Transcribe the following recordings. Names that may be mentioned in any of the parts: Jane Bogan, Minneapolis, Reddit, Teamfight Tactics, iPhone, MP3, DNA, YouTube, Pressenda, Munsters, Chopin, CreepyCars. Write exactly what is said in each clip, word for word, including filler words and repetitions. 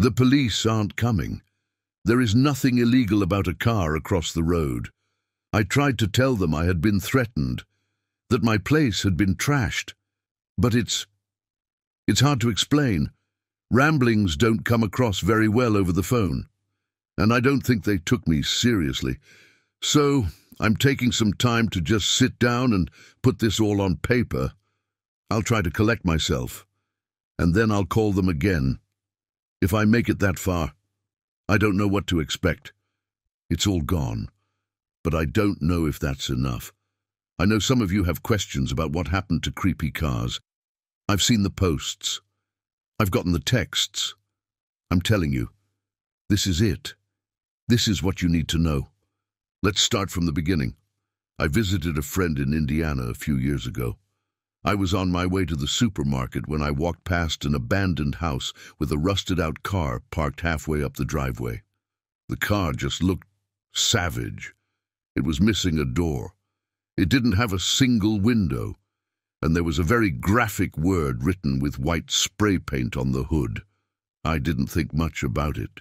The police aren't coming. There is nothing illegal about a car across the road. I tried to tell them I had been threatened, that my place had been trashed. But it's... it's hard to explain. Ramblings don't come across very well over the phone. And I don't think they took me seriously. So I'm taking some time to just sit down and put this all on paper. I'll try to collect myself. And then I'll call them again. If I make it that far, I don't know what to expect. It's all gone. But I don't know if that's enough. I know some of you have questions about what happened to Creepy Cars. I've seen the posts. I've gotten the texts. I'm telling you, this is it. This is what you need to know. Let's start from the beginning. I visited a friend in Indiana a few years ago. I was on my way to the supermarket when I walked past an abandoned house with a rusted-out car parked halfway up the driveway. The car just looked savage. It was missing a door. It didn't have a single window, and there was a very graphic word written with white spray paint on the hood. I didn't think much about it.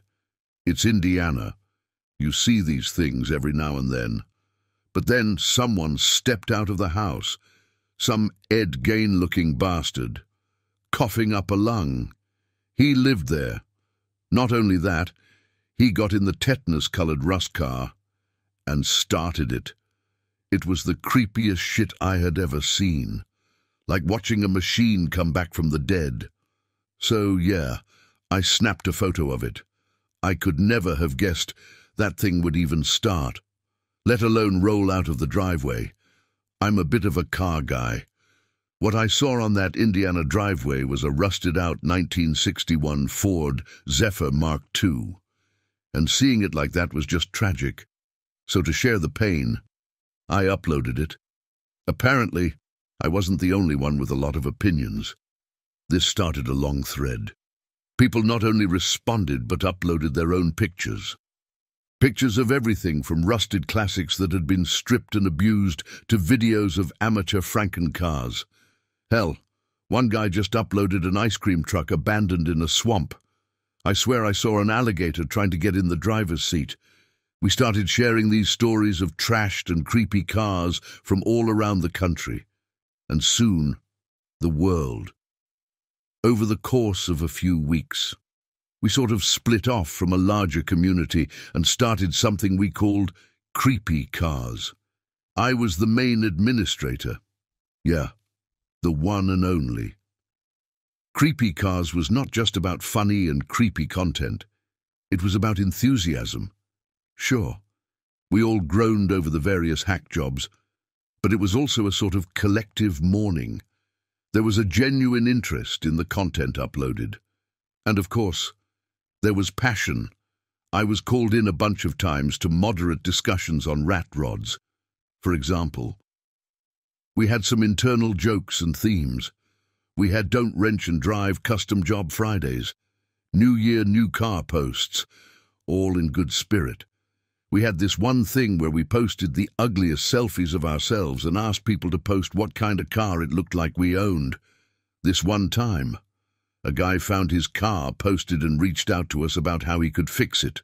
It's Indiana. You see these things every now and then. But then someone stepped out of the house, some Ed Gain-looking bastard, coughing up a lung. He lived there. Not only that, he got in the tetanus-coloured rust car and started it. It was the creepiest shit I had ever seen, like watching a machine come back from the dead. So, yeah, I snapped a photo of it. I could never have guessed that thing would even start, let alone roll out of the driveway. I'm a bit of a car guy. What I saw on that Indiana driveway was a rusted-out nineteen sixty-one Ford Zephyr Mark two, and seeing it like that was just tragic. So to share the pain, I uploaded it. Apparently, I wasn't the only one with a lot of opinions. This started a long thread. People not only responded but uploaded their own pictures. Pictures of everything from rusted classics that had been stripped and abused to videos of amateur Franken-cars. Hell, one guy just uploaded an ice cream truck abandoned in a swamp. I swear I saw an alligator trying to get in the driver's seat. We started sharing these stories of trashed and creepy cars from all around the country, and soon, the world. Over the course of a few weeks, we sort of split off from a larger community and started something we called Creepy Cars. I was the main administrator. Yeah, the one and only. Creepy Cars was not just about funny and creepy content. It was about enthusiasm. Sure, we all groaned over the various hack jobs, but it was also a sort of collective mourning. There was a genuine interest in the content uploaded. And of course, there was passion. I was called in a bunch of times to moderate discussions on rat rods, for example. We had some internal jokes and themes. We had Don't Wrench and Drive Custom Job Fridays, New Year New Car posts, all in good spirit. We had this one thing where we posted the ugliest selfies of ourselves and asked people to post what kind of car it looked like we owned. This one time, a guy found his car posted and reached out to us about how he could fix it.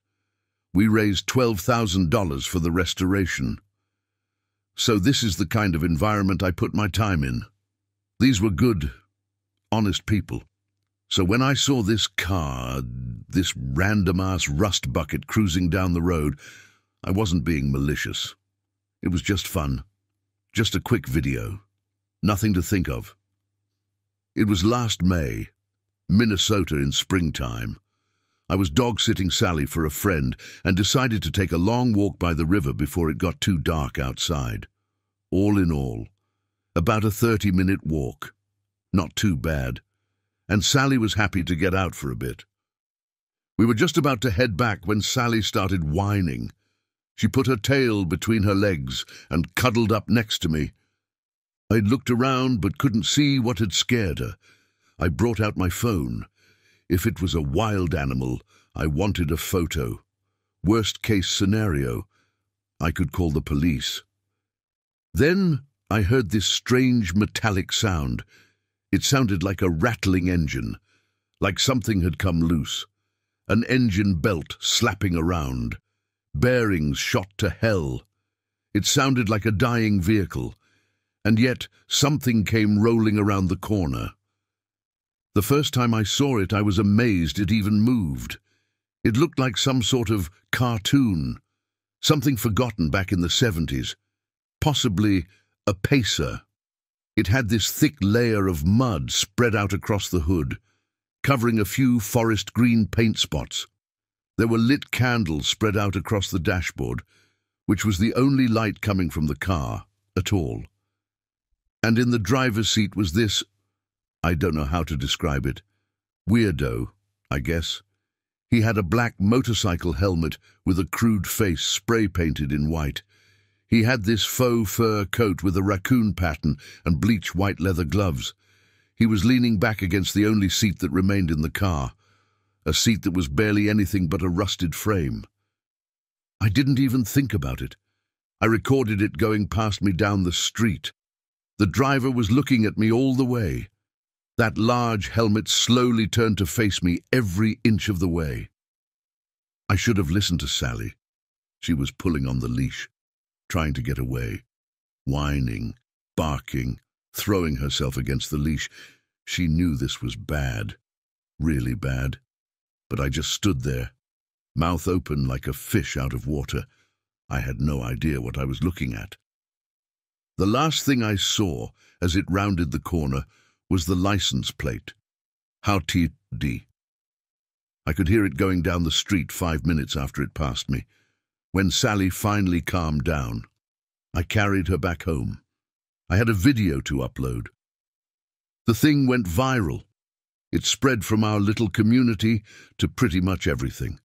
We raised twelve thousand dollars for the restoration. So this is the kind of environment I put my time in. These were good, honest people. So when I saw this car, this random-ass rust bucket cruising down the road, I wasn't being malicious. It was just fun. Just a quick video. Nothing to think of. It was last May, Minnesota in springtime. I was dog-sitting Sally for a friend and decided to take a long walk by the river before it got too dark outside. All in all, about a thirty-minute walk. Not too bad. And Sally was happy to get out for a bit. We were just about to head back when Sally started whining. She put her tail between her legs and cuddled up next to me. I'd looked around but couldn't see what had scared her. I brought out my phone. If it was a wild animal, I wanted a photo. Worst case scenario, I could call the police. Then I heard this strange metallic sound. It sounded like a rattling engine, like something had come loose. an engine belt slapping around, bearings shot to hell. It sounded like a dying vehicle, and yet something came rolling around the corner. The first time I saw it, I was amazed it even moved. It looked like some sort of cartoon, something forgotten back in the seventies, possibly a pacer. It had this thick layer of mud spread out across the hood, covering a few forest green paint spots. There were lit candles spread out across the dashboard, which was the only light coming from the car at all. And in the driver's seat was this, I don't know how to describe it, weirdo, I guess. He had a black motorcycle helmet with a crude face spray-painted in white. He had this faux fur coat with a raccoon pattern and bleached white leather gloves. He was leaning back against the only seat that remained in the car, a seat that was barely anything but a rusted frame. I didn't even think about it. I recorded it going past me down the street. The driver was looking at me all the way. That large helmet slowly turned to face me every inch of the way. I should have listened to Sally. She was pulling on the leash, trying to get away, whining, barking, throwing herself against the leash. She knew this was bad, really bad, but I just stood there, mouth open like a fish out of water. I had no idea what I was looking at. The last thing I saw as it rounded the corner was the license plate, H O T R O D. I could hear it going down the street five minutes after it passed me. When Sally finally calmed down, I carried her back home. I had a video to upload. The thing went viral. It spread from our little community to pretty much everything.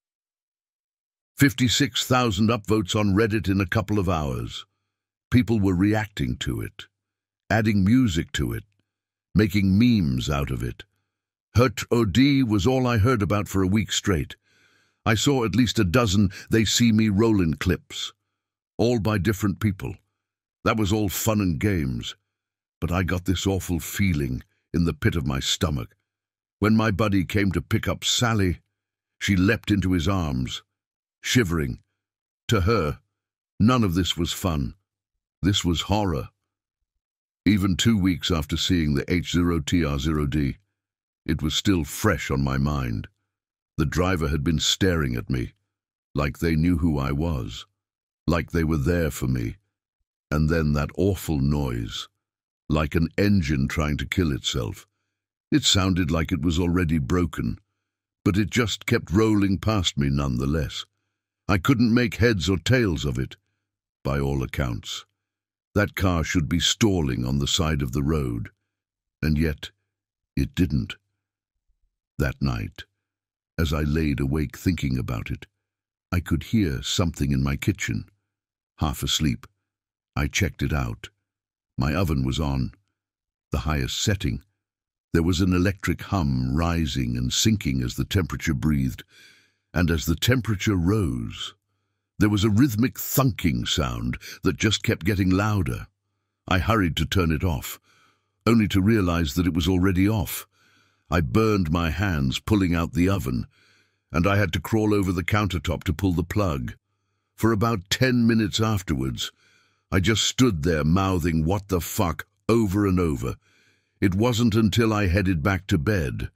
fifty-six thousand upvotes on Reddit in a couple of hours. People were reacting to it, adding music to it, making memes out of it. H O T R O D was all I heard about for a week straight. I saw at least a dozen They See Me Rollin' clips, all by different people. That was all fun and games, but I got this awful feeling in the pit of my stomach. When my buddy came to pick up Sally, she leapt into his arms, shivering. To her, none of this was fun. This was horror. Even two weeks after seeing the H zero T R zero D, it was still fresh on my mind. The driver had been staring at me, like they knew who I was, like they were there for me. And then that awful noise, like an engine trying to kill itself. It sounded like it was already broken, but it just kept rolling past me nonetheless. I couldn't make heads or tails of it, by all accounts. That car should be stalling on the side of the road, and yet it didn't. That night, as I laid awake thinking about it, I could hear something in my kitchen. Half asleep, I checked it out. My oven was on, the highest setting. There was an electric hum rising and sinking as the temperature breathed, and as the temperature rose, there was a rhythmic thunking sound that just kept getting louder. I hurried to turn it off, only to realize that it was already off. I burned my hands pulling out the oven, and I had to crawl over the countertop to pull the plug. For about ten minutes afterwards, I just stood there mouthing "what the fuck" over and over. It wasn't until I headed back to bed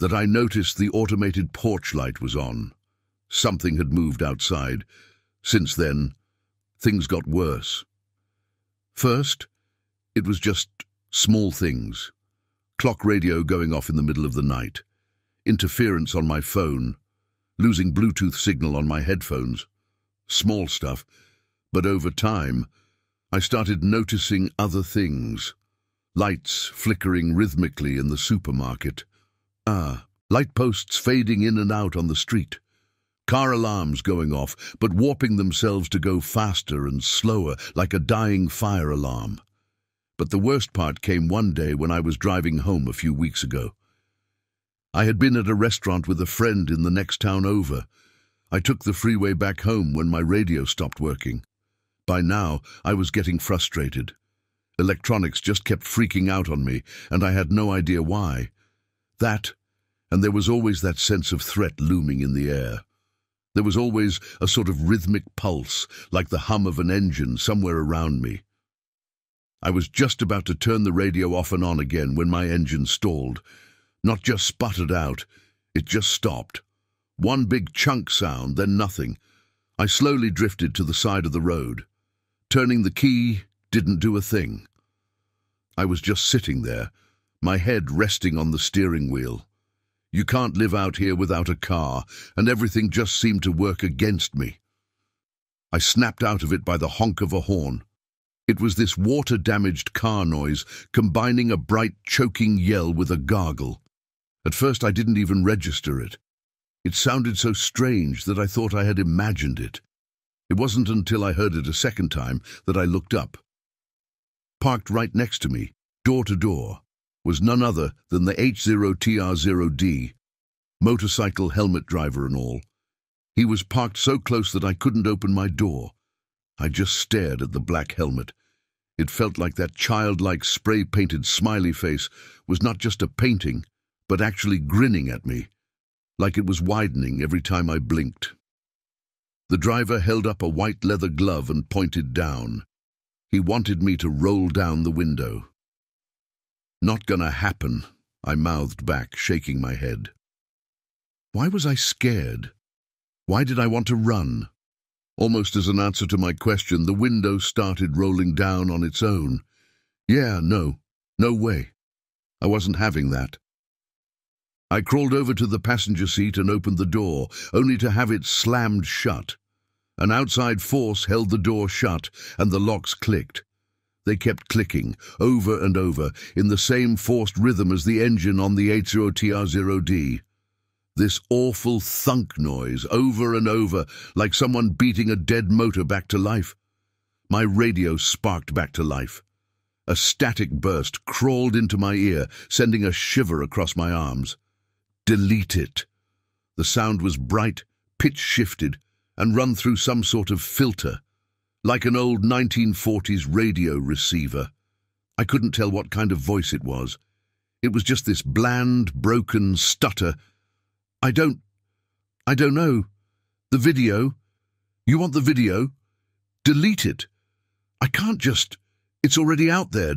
that I noticed the automated porch light was on. Something had moved outside. Since then, things got worse. First, it was just small things. Clock radio going off in the middle of the night, interference on my phone, losing Bluetooth signal on my headphones. Small stuff, but over time, I started noticing other things. Lights flickering rhythmically in the supermarket. Ah, light posts fading in and out on the street. Car alarms going off, but warping themselves to go faster and slower, like a dying fire alarm. But the worst part came one day when I was driving home a few weeks ago. I had been at a restaurant with a friend in the next town over. I took the freeway back home when my radio stopped working. By now, I was getting frustrated. Electronics just kept freaking out on me, and I had no idea why. That, and there was always that sense of threat looming in the air. There was always a sort of rhythmic pulse, like the hum of an engine, somewhere around me. I was just about to turn the radio off and on again when my engine stalled. Not just sputtered out, it just stopped. One big chunk sound, then nothing. I slowly drifted to the side of the road. Turning the key didn't do a thing. I was just sitting there, my head resting on the steering wheel. You can't live out here without a car, and everything just seemed to work against me. I snapped out of it by the honk of a horn. It was this water-damaged car noise, combining a bright, choking yell with a gargle. At first I didn't even register it. It sounded so strange that I thought I had imagined it. It wasn't until I heard it a second time that I looked up. Parked right next to me, door to door, was none other than the H zero T R zero D, motorcycle helmet driver and all. He was parked so close that I couldn't open my door. I just stared at the black helmet. It felt like that childlike spray-painted smiley face was not just a painting, but actually grinning at me, like it was widening every time I blinked. The driver held up a white leather glove and pointed down. He wanted me to roll down the window. "Not gonna happen," I mouthed back, shaking my head. Why was I scared? Why did I want to run? Almost as an answer to my question, the window started rolling down on its own. Yeah, no, no way. I wasn't having that. I crawled over to the passenger seat and opened the door, only to have it slammed shut. An outside force held the door shut, and the locks clicked. They kept clicking, over and over, in the same forced rhythm as the engine on the H zero T R zero D. This awful thunk noise, over and over, like someone beating a dead motor back to life. My radio sparked back to life. A static burst crawled into my ear, sending a shiver across my arms. Delete it. The sound was bright, pitch-shifted, and run through some sort of filter, like an old nineteen forties radio receiver. I couldn't tell what kind of voice it was. It was just this bland, broken stutter. I don't... I don't know. The video? You want the video? Delete it. I can't just... It's already out there.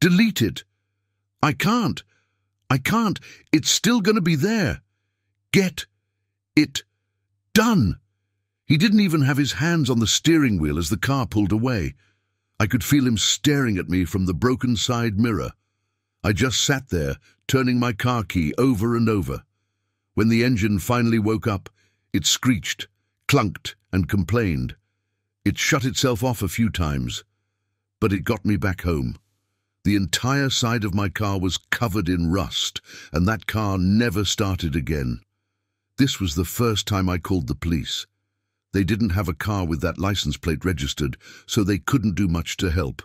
Delete it. I can't. I can't. It's still going to be there. Get it done. He didn't even have his hands on the steering wheel as the car pulled away. I could feel him staring at me from the broken side mirror. I just sat there, turning my car key over and over. When the engine finally woke up, it screeched, clunked, and complained. It shut itself off a few times, but it got me back home. The entire side of my car was covered in rust, and that car never started again. This was the first time I called the police. They didn't have a car with that license plate registered, so they couldn't do much to help.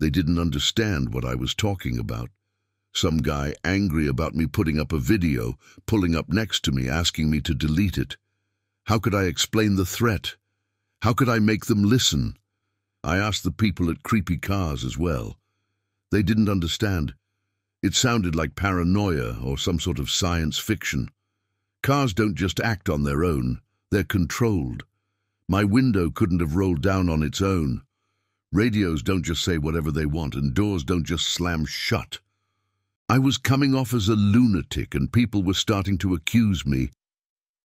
They didn't understand what I was talking about. Some guy angry about me putting up a video, pulling up next to me, asking me to delete it. How could I explain the threat? How could I make them listen? I asked the people at CreepyCars as well. They didn't understand. It sounded like paranoia or some sort of science fiction. Cars don't just act on their own. They're controlled. My window couldn't have rolled down on its own. Radios don't just say whatever they want, and doors don't just slam shut. I was coming off as a lunatic, and people were starting to accuse me.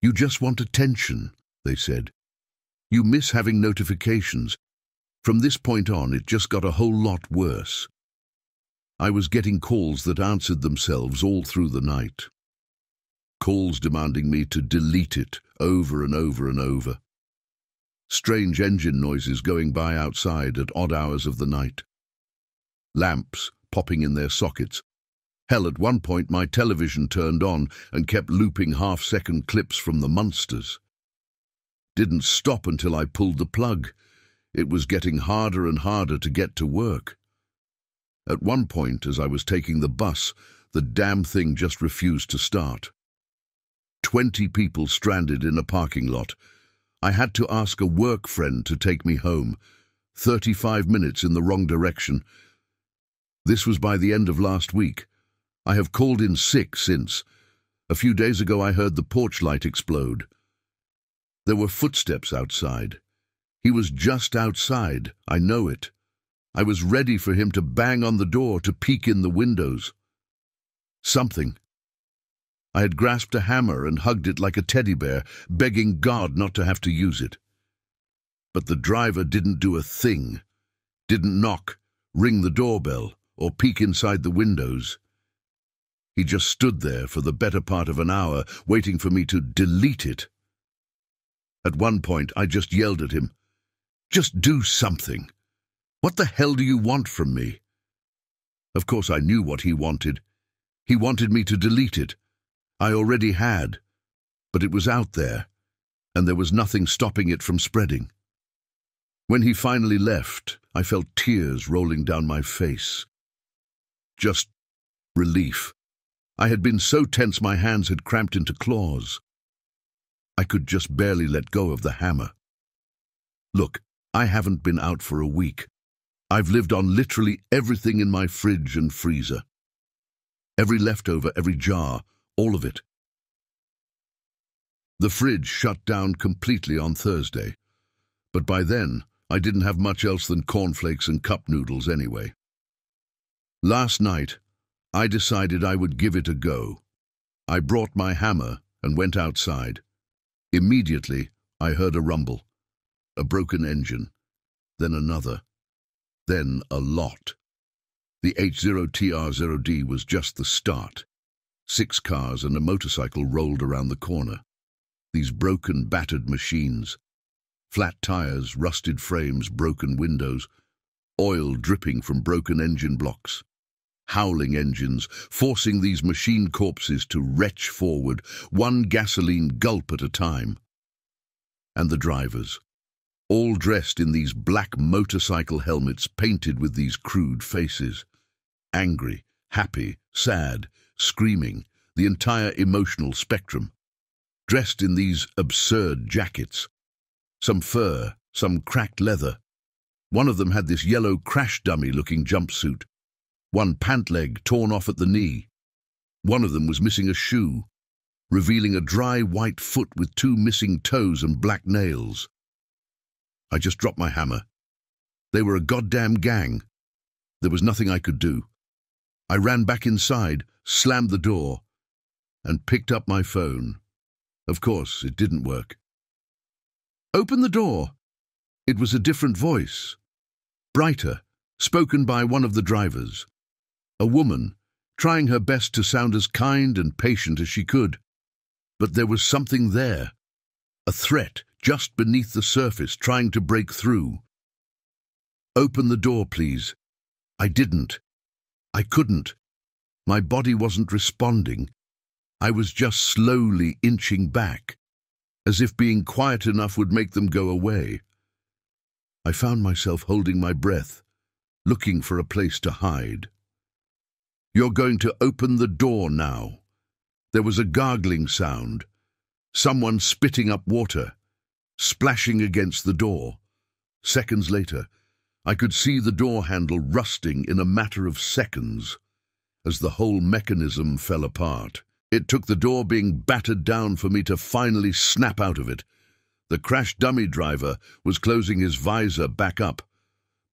"You just want attention," they said. "You miss having notifications." From this point on, it just got a whole lot worse. I was getting calls that answered themselves all through the night. Calls demanding me to delete it over and over and over. Strange engine noises going by outside at odd hours of the night. Lamps popping in their sockets. Hell, at one point my television turned on and kept looping half-second clips from the Munsters. Didn't stop until I pulled the plug. It was getting harder and harder to get to work. At one point, as I was taking the bus, the damn thing just refused to start. Twenty people stranded in a parking lot. I had to ask a work friend to take me home. Thirty-five minutes in the wrong direction. This was by the end of last week. I have called in sick since. A few days ago I heard the porch light explode. There were footsteps outside. He was just outside, I know it. I was ready for him to bang on the door, to peek in the windows. Something. I had grasped a hammer and hugged it like a teddy bear, begging God not to have to use it. But the driver didn't do a thing, didn't knock, ring the doorbell, or peek inside the windows. He just stood there for the better part of an hour, waiting for me to delete it. At one point, I just yelled at him, "Just do something. What the hell do you want from me?" Of course, I knew what he wanted. He wanted me to delete it. I already had, but it was out there, and there was nothing stopping it from spreading. When he finally left, I felt tears rolling down my face. Just relief. I had been so tense my hands had cramped into claws. I could just barely let go of the hammer. Look, I haven't been out for a week. I've lived on literally everything in my fridge and freezer. Every leftover, every jar, all of it. The fridge shut down completely on Thursday, but by then I didn't have much else than cornflakes and cup noodles anyway. Last night, I decided I would give it a go. I brought my hammer and went outside. Immediately, I heard a rumble, a broken engine, then another, then a lot. The H zero T R zero D was just the start. Six cars and a motorcycle rolled around the corner. These broken, battered machines. Flat tires, rusted frames, broken windows, oil dripping from broken engine blocks. Howling engines, forcing these machine corpses to retch forward, one gasoline gulp at a time. And the drivers, all dressed in these black motorcycle helmets painted with these crude faces. Angry, happy, sad, screaming, the entire emotional spectrum. Dressed in these absurd jackets. Some fur, some cracked leather. One of them had this yellow crash dummy-looking jumpsuit. One pant leg torn off at the knee. One of them was missing a shoe, revealing a dry white foot with two missing toes and black nails. I just dropped my hammer. They were a goddamn gang. There was nothing I could do. I ran back inside, slammed the door, and picked up my phone. Of course, it didn't work. "Open the door." It was a different voice, brighter, spoken by one of the drivers. A woman, trying her best to sound as kind and patient as she could. But there was something there, a threat just beneath the surface, trying to break through. "Open the door, please." I didn't. I couldn't. My body wasn't responding. I was just slowly inching back, as if being quiet enough would make them go away. I found myself holding my breath, looking for a place to hide. "You're going to open the door now." There was a gargling sound. Someone spitting up water, splashing against the door. Seconds later, I could see the door handle rusting in a matter of seconds as the whole mechanism fell apart. It took the door being battered down for me to finally snap out of it. The crash dummy driver was closing his visor back up,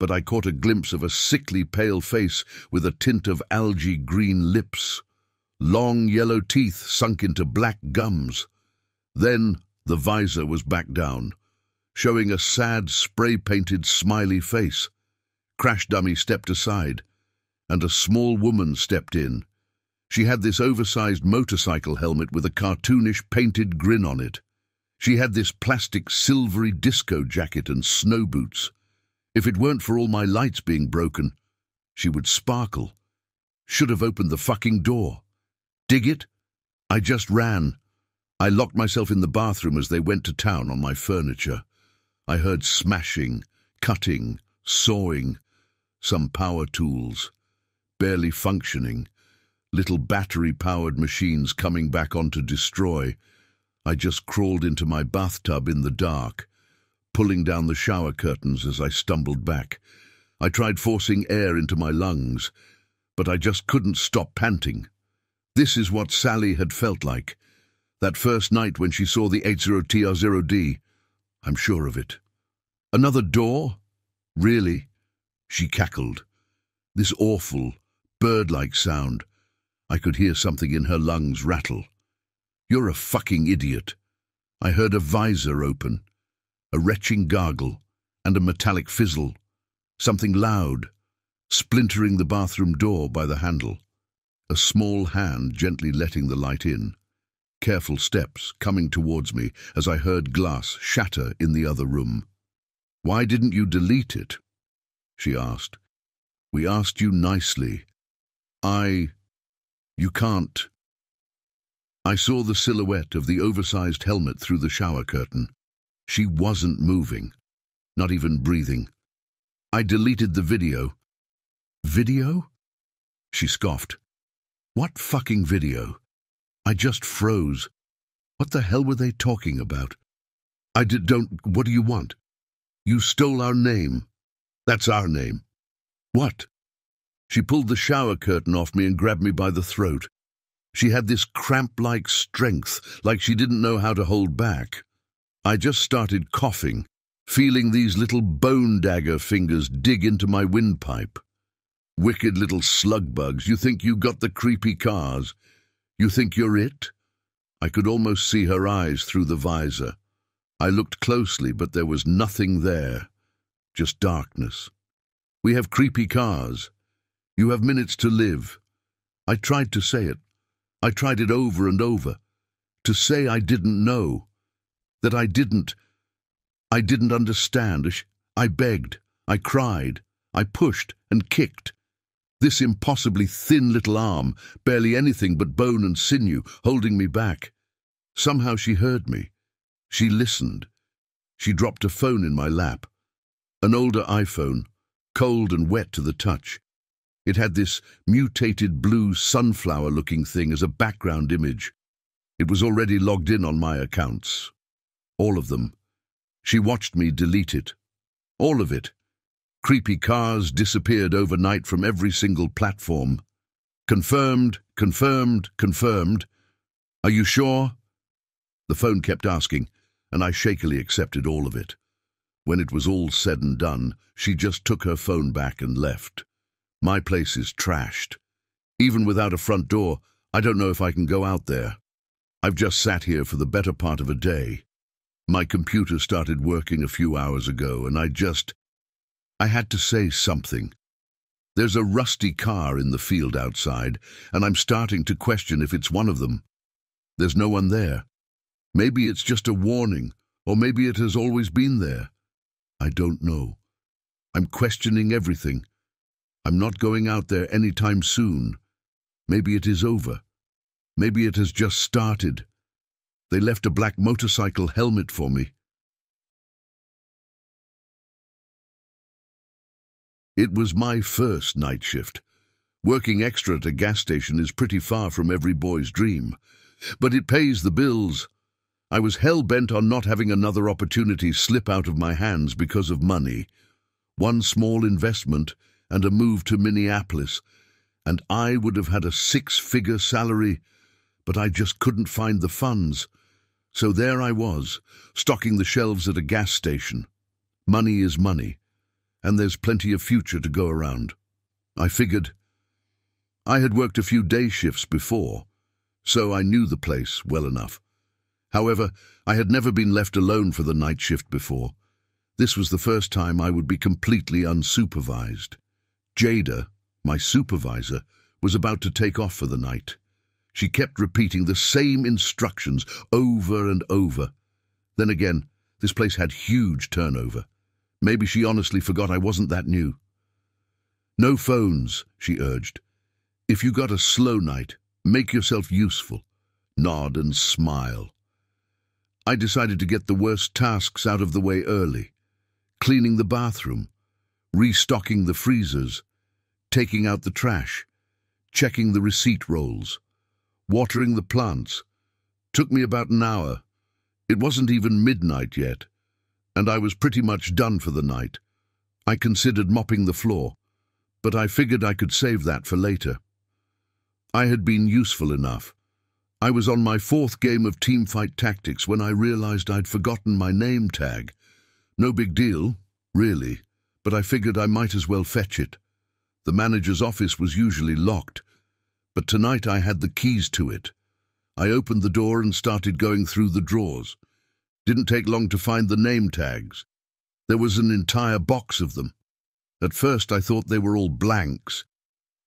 but I caught a glimpse of a sickly pale face with a tint of algae green lips, long yellow teeth sunk into black gums. Then the visor was back down, showing a sad spray-painted smiley face. Crash dummy stepped aside, and a small woman stepped in. She had this oversized motorcycle helmet with a cartoonish painted grin on it. She had this plastic silvery disco jacket and snow boots. If it weren't for all my lights being broken, she would sparkle. Should have opened the fucking door. Dig it? I just ran. I locked myself in the bathroom as they went to town on my furniture. I heard smashing, cutting, sawing, some power tools, barely functioning, little battery-powered machines coming back on to destroy. I just crawled into my bathtub in the dark, pulling down the shower curtains as I stumbled back. I tried forcing air into my lungs, but I just couldn't stop panting. This is what Sally had felt like, that first night when she saw the eighty T R zero D. I'm sure of it. Another door? Really? She cackled. This awful, bird-like sound. I could hear something in her lungs rattle. You're a fucking idiot. I heard a visor open, a retching gargle, and a metallic fizzle. Something loud, splintering the bathroom door by the handle. A small hand gently letting the light in. Careful steps coming towards me as I heard glass shatter in the other room. Why didn't you delete it? She asked. We asked you nicely. I... You can't... I saw the silhouette of the oversized helmet through the shower curtain. She wasn't moving, not even breathing. I deleted the video. Video? She scoffed. What fucking video? I just froze. What the hell were they talking about? I did, don't... What do you want? You stole our name. That's our name. What? She pulled the shower curtain off me and grabbed me by the throat. She had this cramp-like strength, like she didn't know how to hold back. I just started coughing, feeling these little bone dagger fingers dig into my windpipe. Wicked little slug bugs, you think you got the creepy cars? You think you're it? I could almost see her eyes through the visor. I looked closely, but there was nothing there, just darkness. We have creepy cars. You have minutes to live. I tried to say it. I tried it over and over. To say I didn't know. That I didn't. I didn't understand. I begged. I cried. I pushed and kicked. This impossibly thin little arm, barely anything but bone and sinew, holding me back. Somehow she heard me. She listened. She dropped a phone in my lap. An older iPhone, cold and wet to the touch. It had this mutated blue sunflower-looking thing as a background image. It was already logged in on my accounts. All of them. She watched me delete it. All of it. Creepy cars disappeared overnight from every single platform. Confirmed, confirmed, confirmed. Are you sure? The phone kept asking, and I shakily accepted all of it. When it was all said and done, she just took her phone back and left. My place is trashed. Even without a front door, I don't know if I can go out there. I've just sat here for the better part of a day. My computer started working a few hours ago, and I just... I had to say something. There's a rusty car in the field outside, and I'm starting to question if it's one of them. There's no one there. Maybe it's just a warning, or maybe it has always been there. I don't know. I'm questioning everything. I'm not going out there anytime soon. Maybe it is over. Maybe it has just started. They left a black motorcycle helmet for me. It was my first night shift. Working extra at a gas station is pretty far from every boy's dream, but it pays the bills. I was hell-bent on not having another opportunity slip out of my hands because of money. One small investment and a move to Minneapolis, and I would have had a six-figure salary, but I just couldn't find the funds. So there I was, stocking the shelves at a gas station. Money is money, and there's plenty of future to go around. I figured. I had worked a few day shifts before, so I knew the place well enough. However, I had never been left alone for the night shift before. This was the first time I would be completely unsupervised. Jada, my supervisor, was about to take off for the night. She kept repeating the same instructions over and over. Then again, this place had huge turnover. Maybe she honestly forgot I wasn't that new. No phones, she urged. If you got a slow night, make yourself useful. Nod and smile. I decided to get the worst tasks out of the way early. Cleaning the bathroom. Restocking the freezers, taking out the trash, checking the receipt rolls, watering the plants. Took me about an hour. It wasn't even midnight yet, and I was pretty much done for the night. I considered mopping the floor, but I figured I could save that for later. I had been useful enough. I was on my fourth game of Teamfight Tactics when I realized I'd forgotten my name tag. No big deal, really, but I figured I might as well fetch it. The manager's office was usually locked, but tonight I had the keys to it. I opened the door and started going through the drawers. Didn't take long to find the name tags. There was an entire box of them. At first I thought they were all blanks,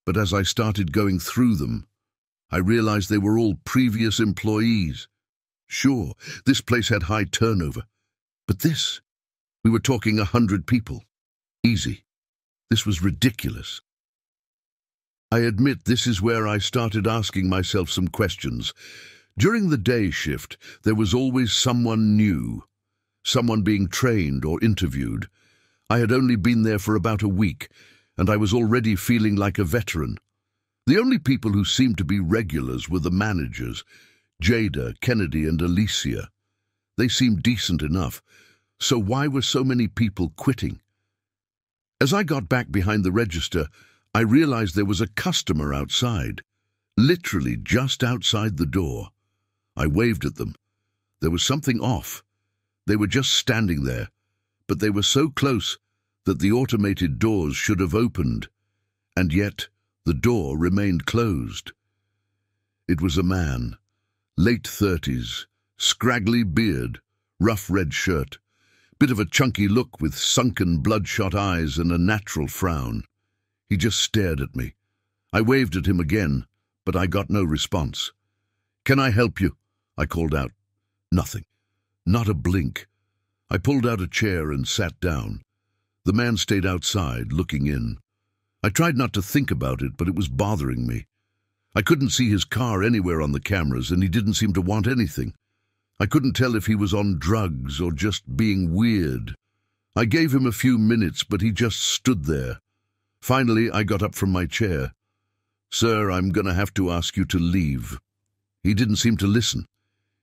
but as I started going through them, I realized they were all previous employees. Sure, this place had high turnover, but this, we were talking a hundred people. Easy. This was ridiculous. I admit this is where I started asking myself some questions. During the day shift, there was always someone new, someone being trained or interviewed. I had only been there for about a week, and I was already feeling like a veteran. The only people who seemed to be regulars were the managers, Jada, Kennedy, and Alicia. They seemed decent enough, so why were so many people quitting? As I got back behind the register, I realized there was a customer outside, literally just outside the door. I waved at them. There was something off. They were just standing there, but they were so close that the automated doors should have opened, and yet the door remained closed. It was a man, late thirties, scraggly beard, rough red shirt, bit of a chunky look with sunken bloodshot eyes and a natural frown. He just stared at me. I waved at him again, but I got no response. "Can I help you?" I called out. Nothing. Not a blink. I pulled out a chair and sat down. The man stayed outside, looking in. I tried not to think about it, but it was bothering me. I couldn't see his car anywhere on the cameras, and he didn't seem to want anything. I couldn't tell if he was on drugs or just being weird. I gave him a few minutes, but he just stood there. Finally, I got up from my chair. "Sir, I'm gonna have to ask you to leave." He didn't seem to listen.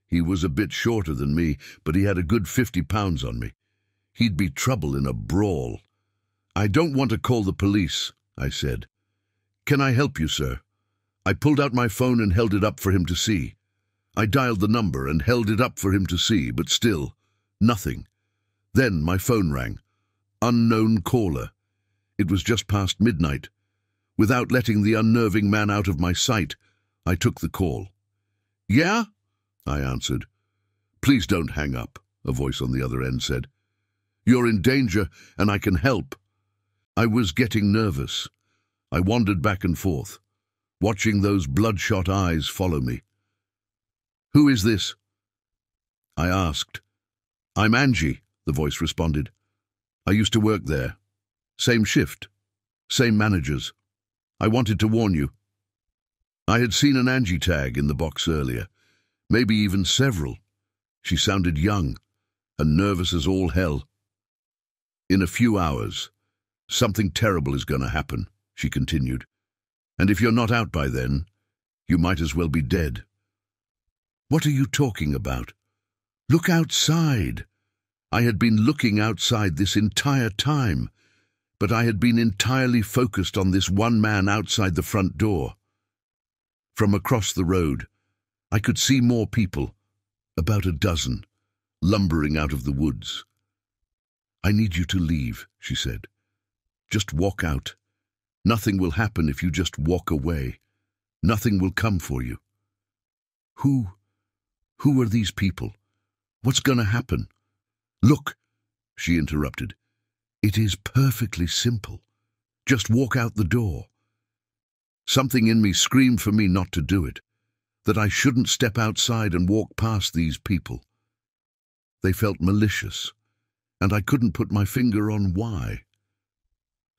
He was a bit shorter than me, but he had a good fifty pounds on me. He'd be trouble in a brawl. "I don't want to call the police," I said. "Can I help you, sir?" I pulled out my phone and held it up for him to see. I dialed the number and held it up for him to see, but still, nothing. Then my phone rang. Unknown caller. It was just past midnight. Without letting the unnerving man out of my sight, I took the call. "Yeah?" I answered. "Please don't hang up," a voice on the other end said. "You're in danger, and I can help." I was getting nervous. I wandered back and forth, watching those bloodshot eyes follow me. "Who is this?" I asked. "I'm Angie," the voice responded. "I used to work there. Same shift, same managers. I wanted to warn you." I had seen an Angie tag in the box earlier, maybe even several. She sounded young and nervous as all hell. "In a few hours, something terrible is going to happen," she continued. "And if you're not out by then, you might as well be dead." "What are you talking about? Look outside." I had been looking outside this entire time, but I had been entirely focused on this one man outside the front door. From across the road, I could see more people, about a dozen, lumbering out of the woods. "I need you to leave," she said. "Just walk out. Nothing will happen if you just walk away. Nothing will come for you." Who? Who are these people? What's going to happen? "Look," she interrupted. "It is perfectly simple. Just walk out the door." Something in me screamed for me not to do it, that I shouldn't step outside and walk past these people. They felt malicious, and I couldn't put my finger on why.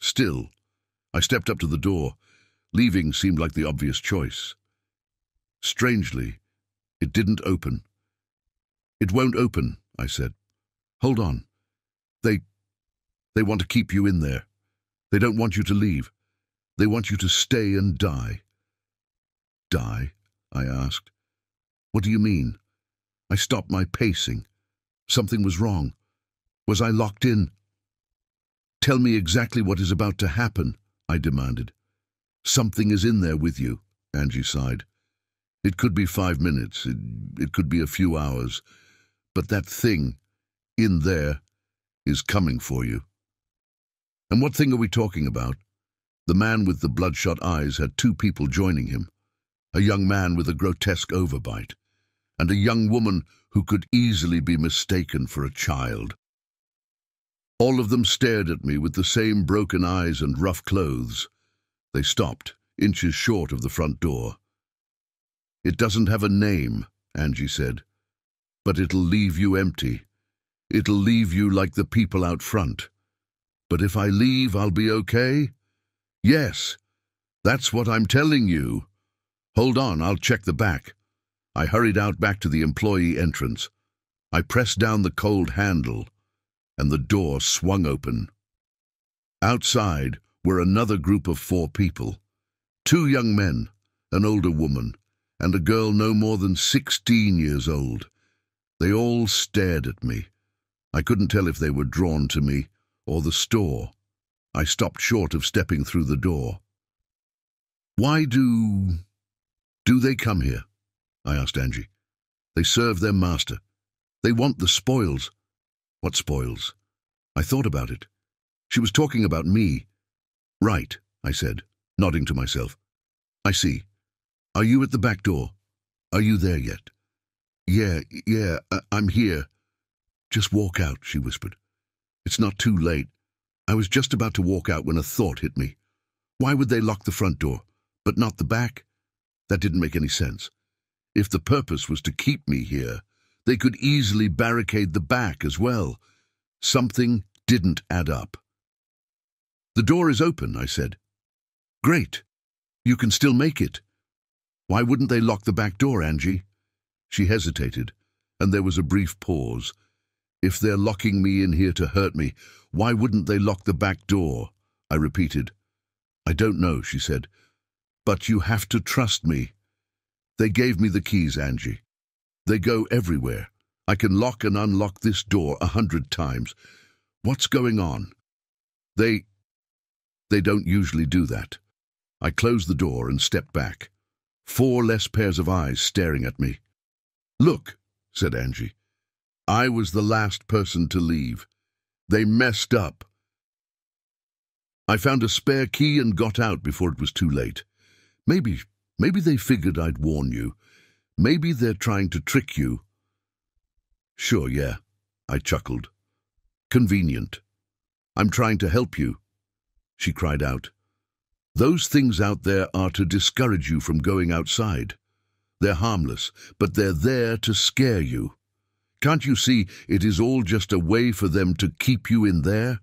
Still, I stepped up to the door. Leaving seemed like the obvious choice. Strangely, it didn't open. "It won't open," I said. "Hold on. They, they want to keep you in there. They don't want you to leave. They want you to stay and die." "Die?" I asked. "What do you mean?" I stopped my pacing. Something was wrong. Was I locked in? "Tell me exactly what is about to happen," I demanded. "Something is in there with you. Angie sighed. It could be five minutes, it, it could be a few hours, but that thing in there is coming for you. And what thing are we talking about? The man with the bloodshot eyes had two people joining him, a young man with a grotesque overbite, and a young woman who could easily be mistaken for a child. All of them stared at me with the same broken eyes and rough clothes. They stopped, inches short of the front door. It doesn't have a name, Angie said, but it'll leave you empty. It'll leave you like the people out front. But if I leave, I'll be okay? Yes, that's what I'm telling you. Hold on, I'll check the back. I hurried out back to the employee entrance. I pressed down the cold handle, and the door swung open. Outside were another group of four people, two young men, an older woman, and a girl no more than sixteen years old. They all stared at me. I couldn't tell if they were drawn to me or the store. I stopped short of stepping through the door. Why do... do they come here? I asked Angie. They serve their master. They want the spoils. What spoils? I thought about it. She was talking about me. Right, I said, nodding to myself. I see. Are you at the back door? Are you there yet? Yeah, yeah, I I'm here. Just walk out, she whispered. It's not too late. I was just about to walk out when a thought hit me. Why would they lock the front door, but not the back? That didn't make any sense. If the purpose was to keep me here, they could easily barricade the back as well. Something didn't add up. The door is open, I said. Great. You can still make it. Why wouldn't they lock the back door, Angie? She hesitated, and there was a brief pause. If they're locking me in here to hurt me, why wouldn't they lock the back door? I repeated. I don't know, she said. But you have to trust me. They gave me the keys, Angie. They go everywhere. I can lock and unlock this door a hundred times. What's going on? They... They don't usually do that. I closed the door and stepped back. Four less pairs of eyes staring at me. Look, said Angie. I was the last person to leave. They messed up. I found a spare key and got out before it was too late. Maybe... Maybe they figured I'd warn you. Maybe they're trying to trick you. Sure, yeah, I chuckled. Convenient. I'm trying to help you, she cried out. Those things out there are to discourage you from going outside. They're harmless, but they're there to scare you. Can't you see it is all just a way for them to keep you in there?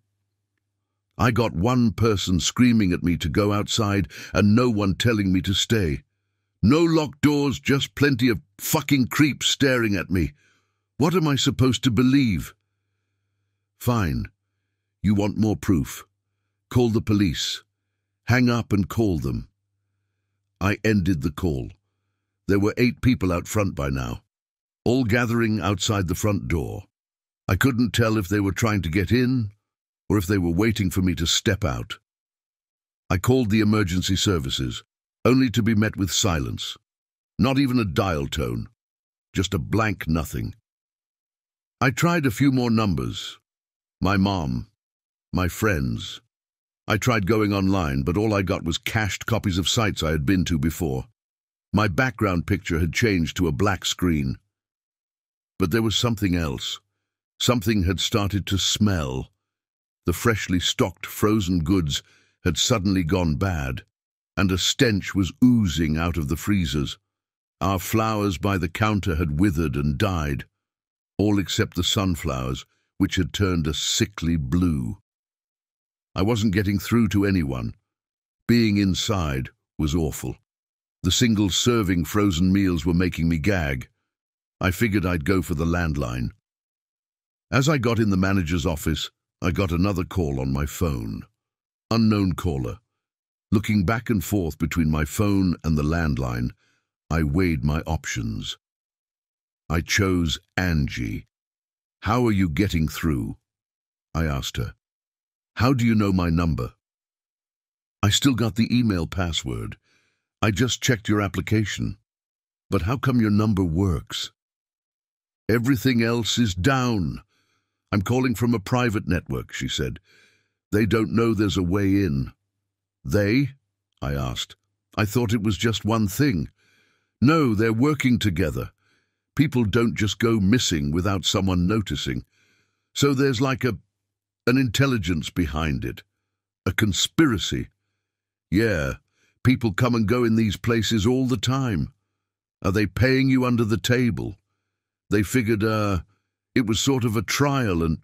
I got one person screaming at me to go outside and no one telling me to stay. No locked doors, just plenty of fucking creeps staring at me. What am I supposed to believe? Fine. You want more proof. Call the police. Hang up and call them. I ended the call. There were eight people out front by now, all gathering outside the front door. I couldn't tell if they were trying to get in or if they were waiting for me to step out. I called the emergency services, only to be met with silence. Not even a dial tone, just a blank nothing. I tried a few more numbers. My mom, my friends. I tried going online, but all I got was cached copies of sites I had been to before. My background picture had changed to a black screen. But there was something else. Something had started to smell. The freshly stocked frozen goods had suddenly gone bad, and a stench was oozing out of the freezers. Our flowers by the counter had withered and died, all except the sunflowers, which had turned a sickly blue. I wasn't getting through to anyone. Being inside was awful. The single serving frozen meals were making me gag. I figured I'd go for the landline. As I got in the manager's office, I got another call on my phone. Unknown caller. Looking back and forth between my phone and the landline, I weighed my options. I chose Angie. How are you getting through? I asked her. How do you know my number? I still got the email password. I just checked your application. But how come your number works? Everything else is down. I'm calling from a private network, she said. They don't know there's a way in. They? I asked. I thought it was just one thing. No, they're working together. People don't just go missing without someone noticing. So there's like a, an intelligence behind it. A conspiracy. Yeah, people come and go in these places all the time. Are they paying you under the table? They figured, uh, it was sort of a trial and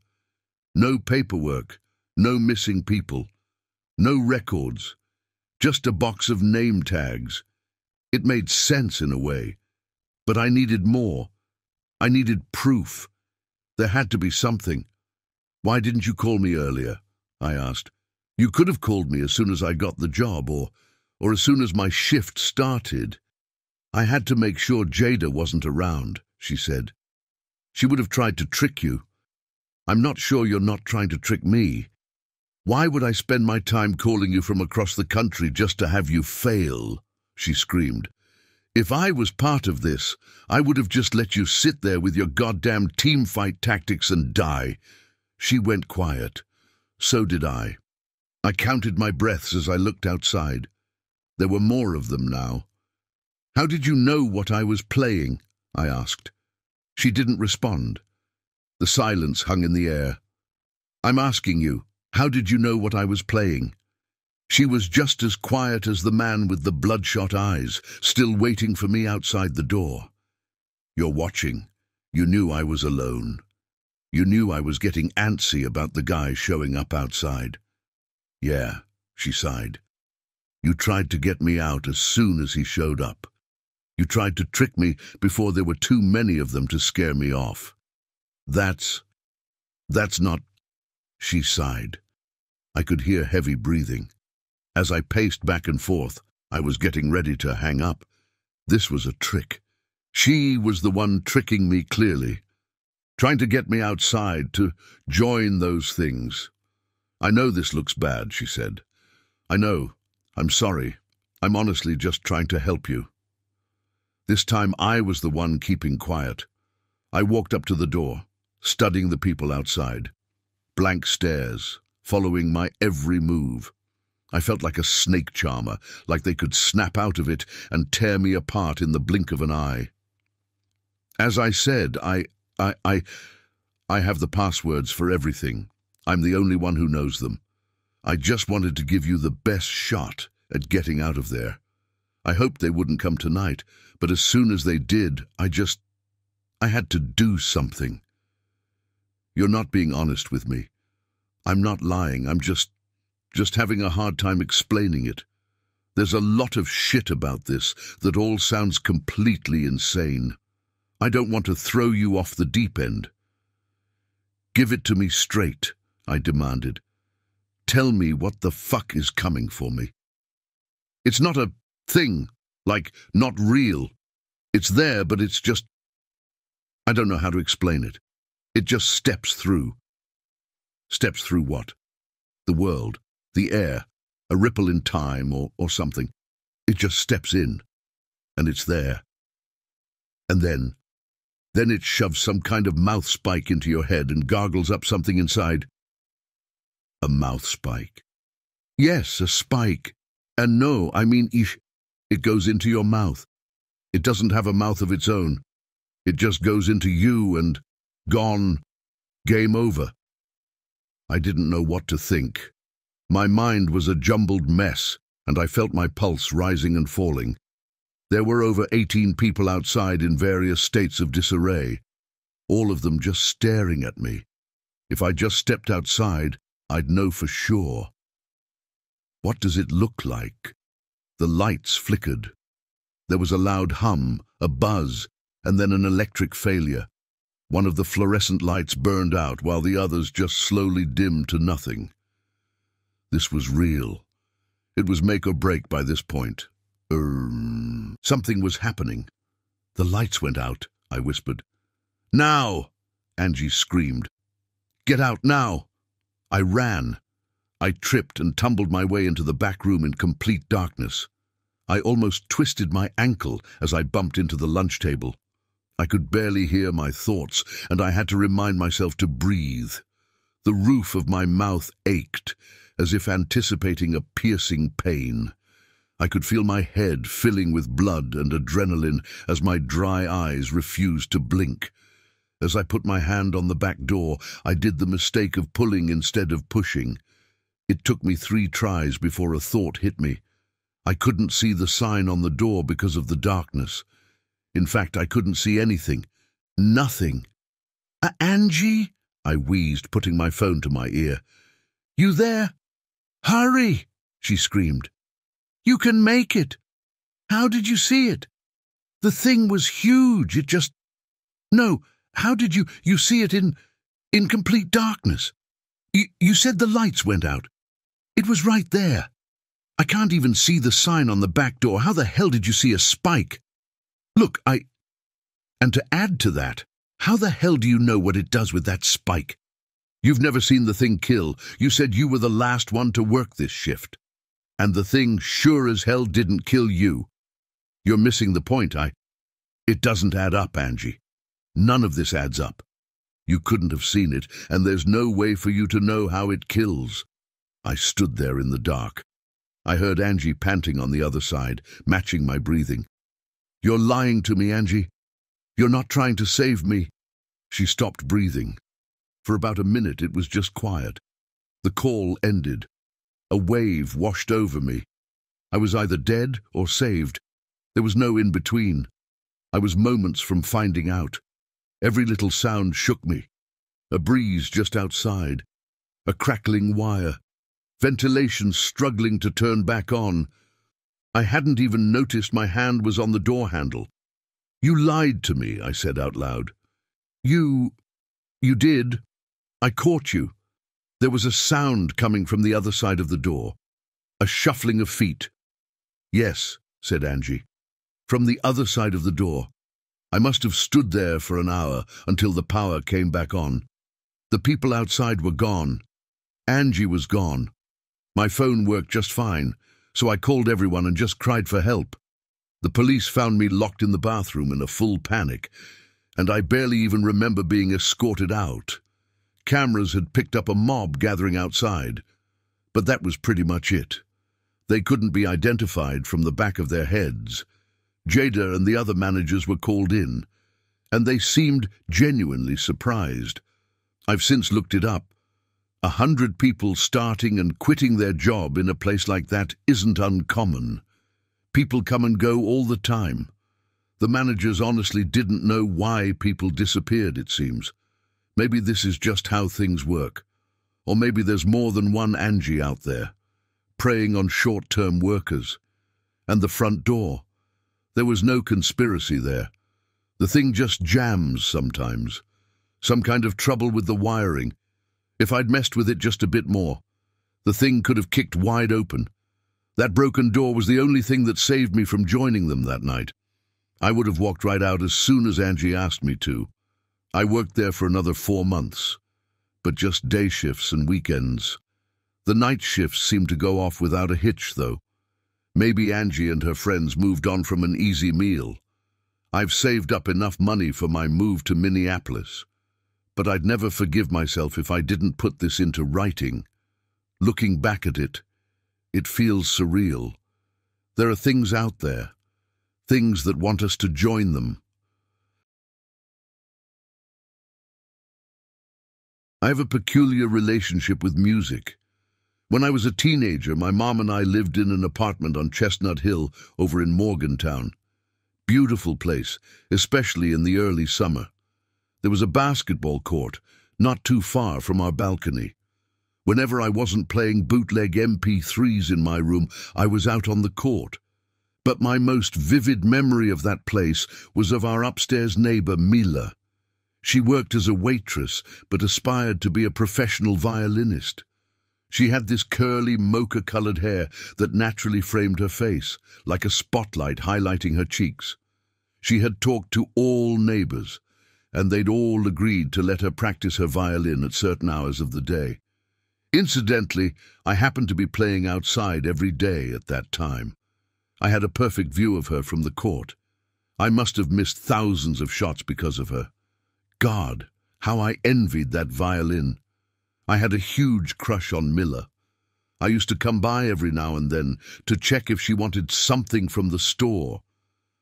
no paperwork, no missing people, no records, just a box of name tags. It made sense in a way, but I needed more. I needed proof. There had to be something. Why didn't you call me earlier? I asked. You could have called me as soon as I got the job or, or as soon as my shift started. I had to make sure Jada wasn't around, she said. She would have tried to trick you. I'm not sure you're not trying to trick me. Why would I spend my time calling you from across the country just to have you fail? She screamed. If I was part of this, I would have just let you sit there with your goddamn teamfight tactics and die. She went quiet. So did I. I counted my breaths as I looked outside. There were more of them now. How did you know what I was playing? I asked. She didn't respond. The silence hung in the air. I'm asking you, how did you know what I was playing? She was just as quiet as the man with the bloodshot eyes, still waiting for me outside the door. You're watching. You knew I was alone. You knew I was getting antsy about the guy showing up outside. Yeah, she sighed. You tried to get me out as soon as he showed up. You tried to trick me before there were too many of them to scare me off. That's... that's not... She sighed. I could hear heavy breathing. As I paced back and forth, I was getting ready to hang up. This was a trick. She was the one tricking me clearly. Trying to get me outside, to join those things. I know this looks bad, she said. I know. I'm sorry. I'm honestly just trying to help you. This time I was the one keeping quiet. I walked up to the door, studying the people outside. Blank stares, following my every move. I felt like a snake charmer, like they could snap out of it and tear me apart in the blink of an eye. As I said, I, I, I, I have the passwords for everything. I'm the only one who knows them. I just wanted to give you the best shot at getting out of there. I hoped they wouldn't come tonight, but as soon as they did, I just... I had to do something. You're not being honest with me. I'm not lying, I'm just... just having a hard time explaining it. There's a lot of shit about this that all sounds completely insane. I don't want to throw you off the deep end. Give it to me straight, I demanded. Tell me what the fuck is coming for me. It's not a... thing, like, not real. It's there, but it's just... I don't know how to explain it. It just steps through. Steps through what? The world, the air, a ripple in time or, or something. It just steps in, and it's there. And then, then it shoves some kind of mouth spike into your head and gargles up something inside. A mouth spike. Yes, a spike. And no, I mean ish. It goes into your mouth. It doesn't have a mouth of its own. It just goes into you and gone. Game over. I didn't know what to think. My mind was a jumbled mess, and I felt my pulse rising and falling. There were over eighteen people outside in various states of disarray, all of them just staring at me. If I just stepped outside, I'd know for sure. What does it look like? The lights flickered. There was a loud hum, a buzz, and then an electric failure. One of the fluorescent lights burned out while the others just slowly dimmed to nothing. This was real. It was make or break by this point. Um, something was happening. The lights went out, I whispered. Now! Angie screamed. Get out now! I ran. I tripped and tumbled my way into the back room in complete darkness. I almost twisted my ankle as I bumped into the lunch table. I could barely hear my thoughts, and I had to remind myself to breathe. The roof of my mouth ached, as if anticipating a piercing pain. I could feel my head filling with blood and adrenaline as my dry eyes refused to blink. As I put my hand on the back door, I did the mistake of pulling instead of pushing. It took me three tries before a thought hit me. I couldn't see the sign on the door because of the darkness. In fact, I couldn't see anything. Nothing. Uh, Angie? I wheezed, putting my phone to my ear. You there? Hurry! She screamed. You can make it. How did you see it? The thing was huge. It just... No, how did you... You see it in... in complete darkness. You, you said the lights went out. It was right there. I can't even see the sign on the back door. How the hell did you see a spike? Look, I... And to add to that, how the hell do you know what it does with that spike? You've never seen the thing kill. You said you were the last one to work this shift. And the thing sure as hell didn't kill you. You're missing the point, I... It doesn't add up, Angie. None of this adds up. You couldn't have seen it, and there's no way for you to know how it kills. I stood there in the dark. I heard Angie panting on the other side, matching my breathing. You're lying to me, Angie. You're not trying to save me. She stopped breathing. For about a minute, it was just quiet. The call ended. A wave washed over me. I was either dead or saved. There was no in-between. I was moments from finding out. Every little sound shook me. A breeze just outside. A crackling wire. Ventilation struggling to turn back on. I hadn't even noticed my hand was on the door handle. You lied to me, I said out loud. You... you did. I caught you. There was a sound coming from the other side of the door. A shuffling of feet. Yes, said Angie. From the other side of the door. I must have stood there for an hour until the power came back on. The people outside were gone. Angie was gone. My phone worked just fine, so I called everyone and just cried for help. The police found me locked in the bathroom in a full panic, and I barely even remember being escorted out. Cameras had picked up a mob gathering outside, but that was pretty much it. They couldn't be identified from the back of their heads. Jada and the other managers were called in, and they seemed genuinely surprised. I've since looked it up. A hundred people starting and quitting their job in a place like that isn't uncommon. People come and go all the time. The managers honestly didn't know why people disappeared, it seems. Maybe this is just how things work. Or maybe there's more than one Angie out there, preying on short-term workers. And the front door. There was no conspiracy there. The thing just jams sometimes. Some kind of trouble with the wiring. If I'd messed with it just a bit more, the thing could have kicked wide open. That broken door was the only thing that saved me from joining them that night. I would have walked right out as soon as Angie asked me to. I worked there for another four months, but just day shifts and weekends. The night shifts seemed to go off without a hitch, though. Maybe Angie and her friends moved on from an easy meal. I've saved up enough money for my move to Minneapolis. But I'd never forgive myself if I didn't put this into writing. Looking back at it, it feels surreal. There are things out there, things that want us to join them. I have a peculiar relationship with music. When I was a teenager, my mom and I lived in an apartment on Chestnut Hill over in Morgantown. Beautiful place, especially in the early summer. There was a basketball court, not too far from our balcony. Whenever I wasn't playing bootleg M P threes in my room, I was out on the court. But my most vivid memory of that place was of our upstairs neighbor, Mila. She worked as a waitress, but aspired to be a professional violinist. She had this curly, mocha-colored hair that naturally framed her face, like a spotlight highlighting her cheeks. She had talked to all neighbors, and they'd all agreed to let her practice her violin at certain hours of the day. Incidentally, I happened to be playing outside every day at that time. I had a perfect view of her from the court. I must have missed thousands of shots because of her. God, how I envied that violin. I had a huge crush on Miller. I used to come by every now and then to check if she wanted something from the store.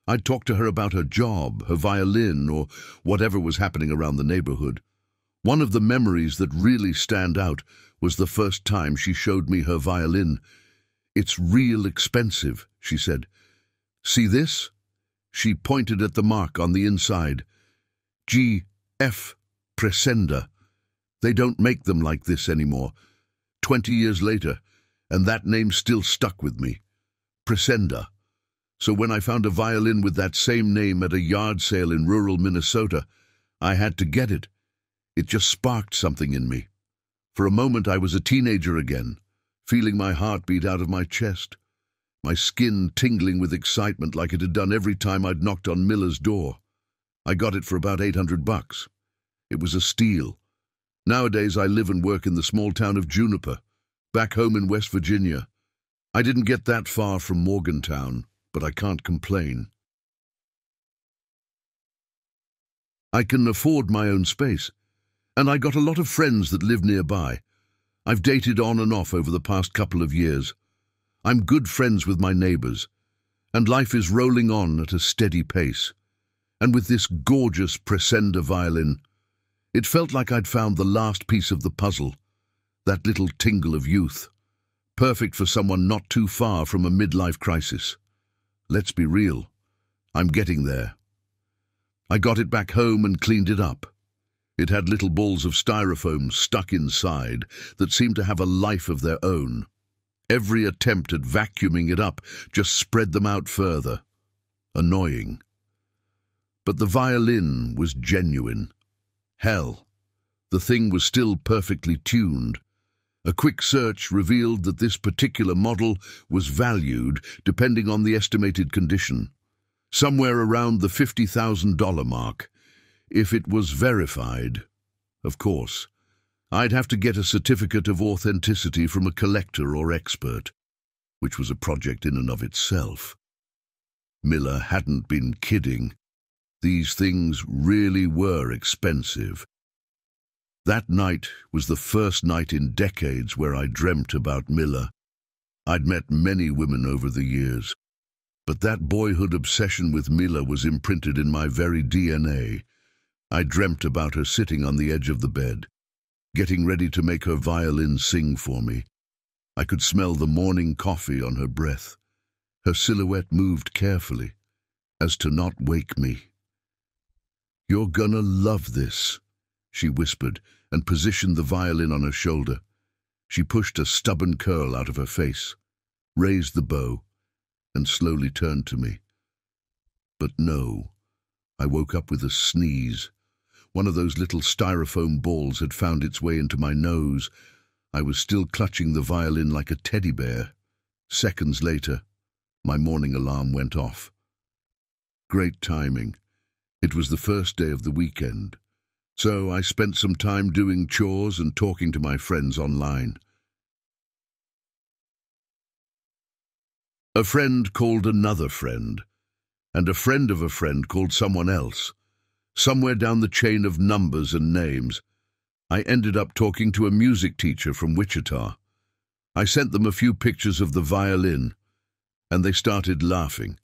I'd talk to her about her job, her violin, or whatever was happening around the neighborhood. One of the memories that really stand out was the first time she showed me her violin. "It's real expensive," she said. "See this?" She pointed at the mark on the inside. G F Pressenda. They don't make them like this anymore. Twenty years later, and that name still stuck with me. Pressenda. So when I found a violin with that same name at a yard sale in rural Minnesota, I had to get it. It just sparked something in me. For a moment I was a teenager again, feeling my heart beat out of my chest, my skin tingling with excitement like it had done every time I'd knocked on Miller's door. I got it for about eight hundred bucks. It was a steal. Nowadays I live and work in the small town of Juniper, back home in West Virginia. I didn't get that far from Morgantown, but I can't complain. I can afford my own space, and I got a lot of friends that live nearby. I've dated on and off over the past couple of years. I'm good friends with my neighbors, and life is rolling on at a steady pace. And with this gorgeous Pressenda violin, it felt like I'd found the last piece of the puzzle, that little tingle of youth, perfect for someone not too far from a midlife crisis. Let's be real, I'm getting there. I got it back home and cleaned it up. It had little balls of styrofoam stuck inside that seemed to have a life of their own. Every attempt at vacuuming it up just spread them out further. Annoying. But the violin was genuine. Hell, the thing was still perfectly tuned. A quick search revealed that this particular model was valued, depending on the estimated condition, somewhere around the fifty thousand dollar mark. If it was verified, of course, I'd have to get a certificate of authenticity from a collector or expert, which was a project in and of itself. Miller hadn't been kidding. These things really were expensive. That night was the first night in decades where I dreamt about Miller. I'd met many women over the years, but that boyhood obsession with Miller was imprinted in my very D N A. I dreamt about her sitting on the edge of the bed, getting ready to make her violin sing for me. I could smell the morning coffee on her breath. Her silhouette moved carefully, as to not wake me. "You're gonna love this," she whispered, and positioned the violin on her shoulder. She pushed a stubborn curl out of her face, raised the bow, and slowly turned to me. But no, I woke up with a sneeze. One of those little styrofoam balls had found its way into my nose. I was still clutching the violin like a teddy bear. Seconds later, my morning alarm went off. Great timing. It was the first day of the weekend. So I spent some time doing chores and talking to my friends online. A friend called another friend, and a friend of a friend called someone else. Somewhere down the chain of numbers and names, I ended up talking to a music teacher from Wichita. I sent them a few pictures of the violin, and they started laughing.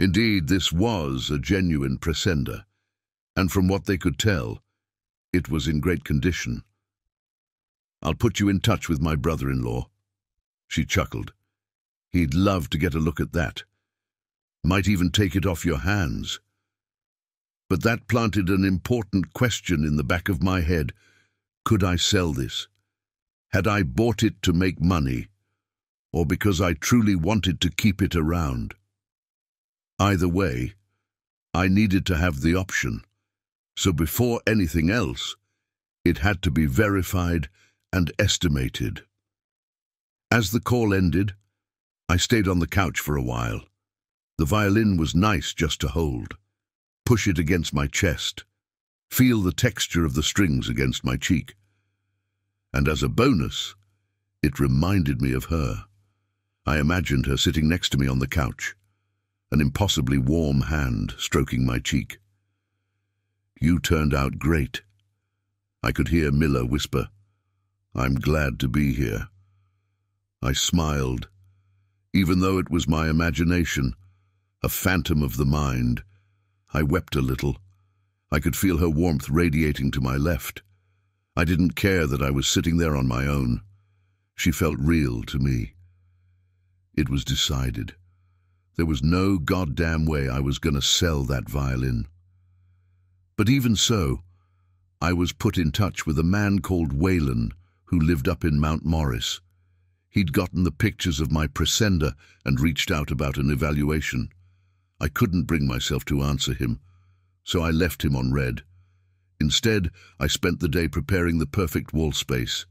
Indeed, this was a genuine Pressenda, and from what they could tell, it was in great condition. "I'll put you in touch with my brother-in-law," she chuckled. "He'd love to get a look at that. Might even take it off your hands." But that planted an important question in the back of my head. Could I sell this? Had I bought it to make money, or because I truly wanted to keep it around? Either way, I needed to have the option. So before anything else, it had to be verified and estimated. As the call ended, I stayed on the couch for a while. The violin was nice just to hold, push it against my chest, feel the texture of the strings against my cheek. And as a bonus, it reminded me of her. I imagined her sitting next to me on the couch, an impossibly warm hand stroking my cheek. "You turned out great." I could hear Miller whisper, "I'm glad to be here." I smiled, even though it was my imagination, a phantom of the mind. I wept a little. I could feel her warmth radiating to my left. I didn't care that I was sitting there on my own. She felt real to me. It was decided. There was no goddamn way I was going to sell that violin. But even so, I was put in touch with a man called Whalen, who lived up in Mount Morris. He'd gotten the pictures of my Pressenda and reached out about an evaluation. I couldn't bring myself to answer him, so I left him on read. Instead, I spent the day preparing the perfect wall space,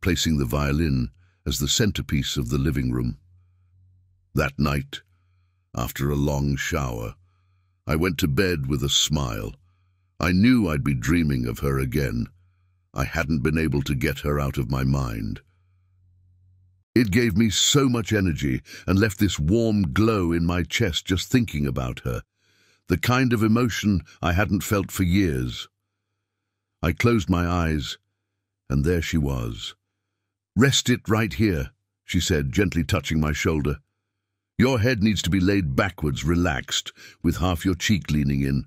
placing the violin as the centerpiece of the living room. That night, after a long shower, I went to bed with a smile. I knew I'd be dreaming of her again. I hadn't been able to get her out of my mind. It gave me so much energy and left this warm glow in my chest just thinking about her, the kind of emotion I hadn't felt for years. I closed my eyes, and there she was. "Rest it right here," she said, gently touching my shoulder. "Your head needs to be laid backwards, relaxed, with half your cheek leaning in."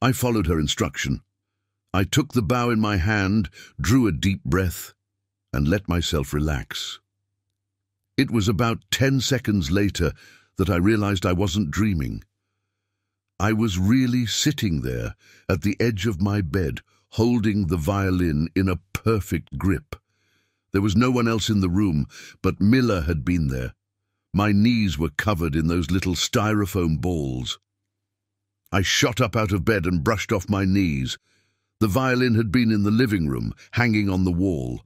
I followed her instruction. I took the bow in my hand, drew a deep breath, and let myself relax. It was about ten seconds later that I realized I wasn't dreaming. I was really sitting there at the edge of my bed, holding the violin in a perfect grip. There was no one else in the room, but Miller had been there. My knees were covered in those little styrofoam balls. I shot up out of bed and brushed off my knees. The violin had been in the living room, hanging on the wall.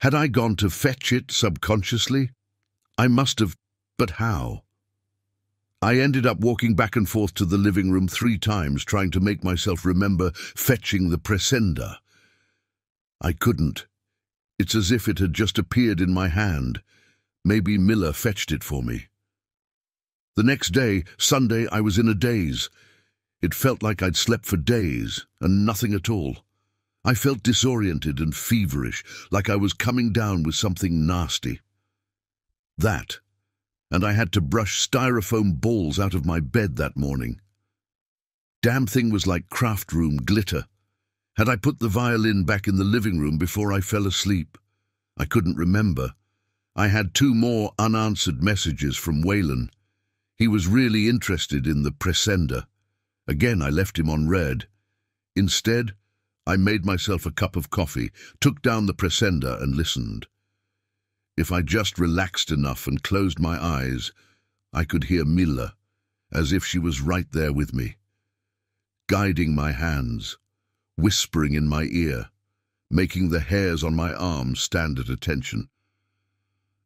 Had I gone to fetch it subconsciously? I must have, but how? I ended up walking back and forth to the living room three times, trying to make myself remember fetching the Pressenda. I couldn't. It's as if it had just appeared in my hand. Maybe Miller fetched it for me. The next day, Sunday, I was in a daze. It felt like I'd slept for days and nothing at all. I felt disoriented and feverish, like I was coming down with something nasty. That, and I had to brush styrofoam balls out of my bed that morning. Damn thing was like craft room glitter. Had I put the violin back in the living room before I fell asleep? I couldn't remember. I had two more unanswered messages from Whalen. He was really interested in the Pressenda. Again, I left him on read. Instead, I made myself a cup of coffee, took down the Pressenda and listened. If I just relaxed enough and closed my eyes, I could hear Miller, as if she was right there with me, guiding my hands, whispering in my ear, making the hairs on my arms stand at attention.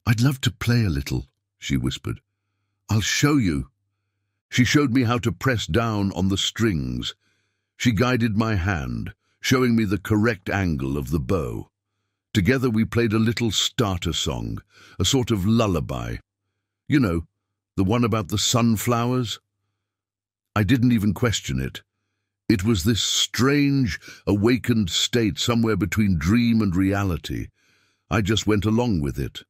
"I'd love to play a little," she whispered. "I'll show you." She showed me how to press down on the strings. She guided my hand, showing me the correct angle of the bow. Together we played a little starter song, a sort of lullaby. You know, the one about the sunflowers? I didn't even question it. It was this strange, awakened state somewhere between dream and reality. I just went along with it.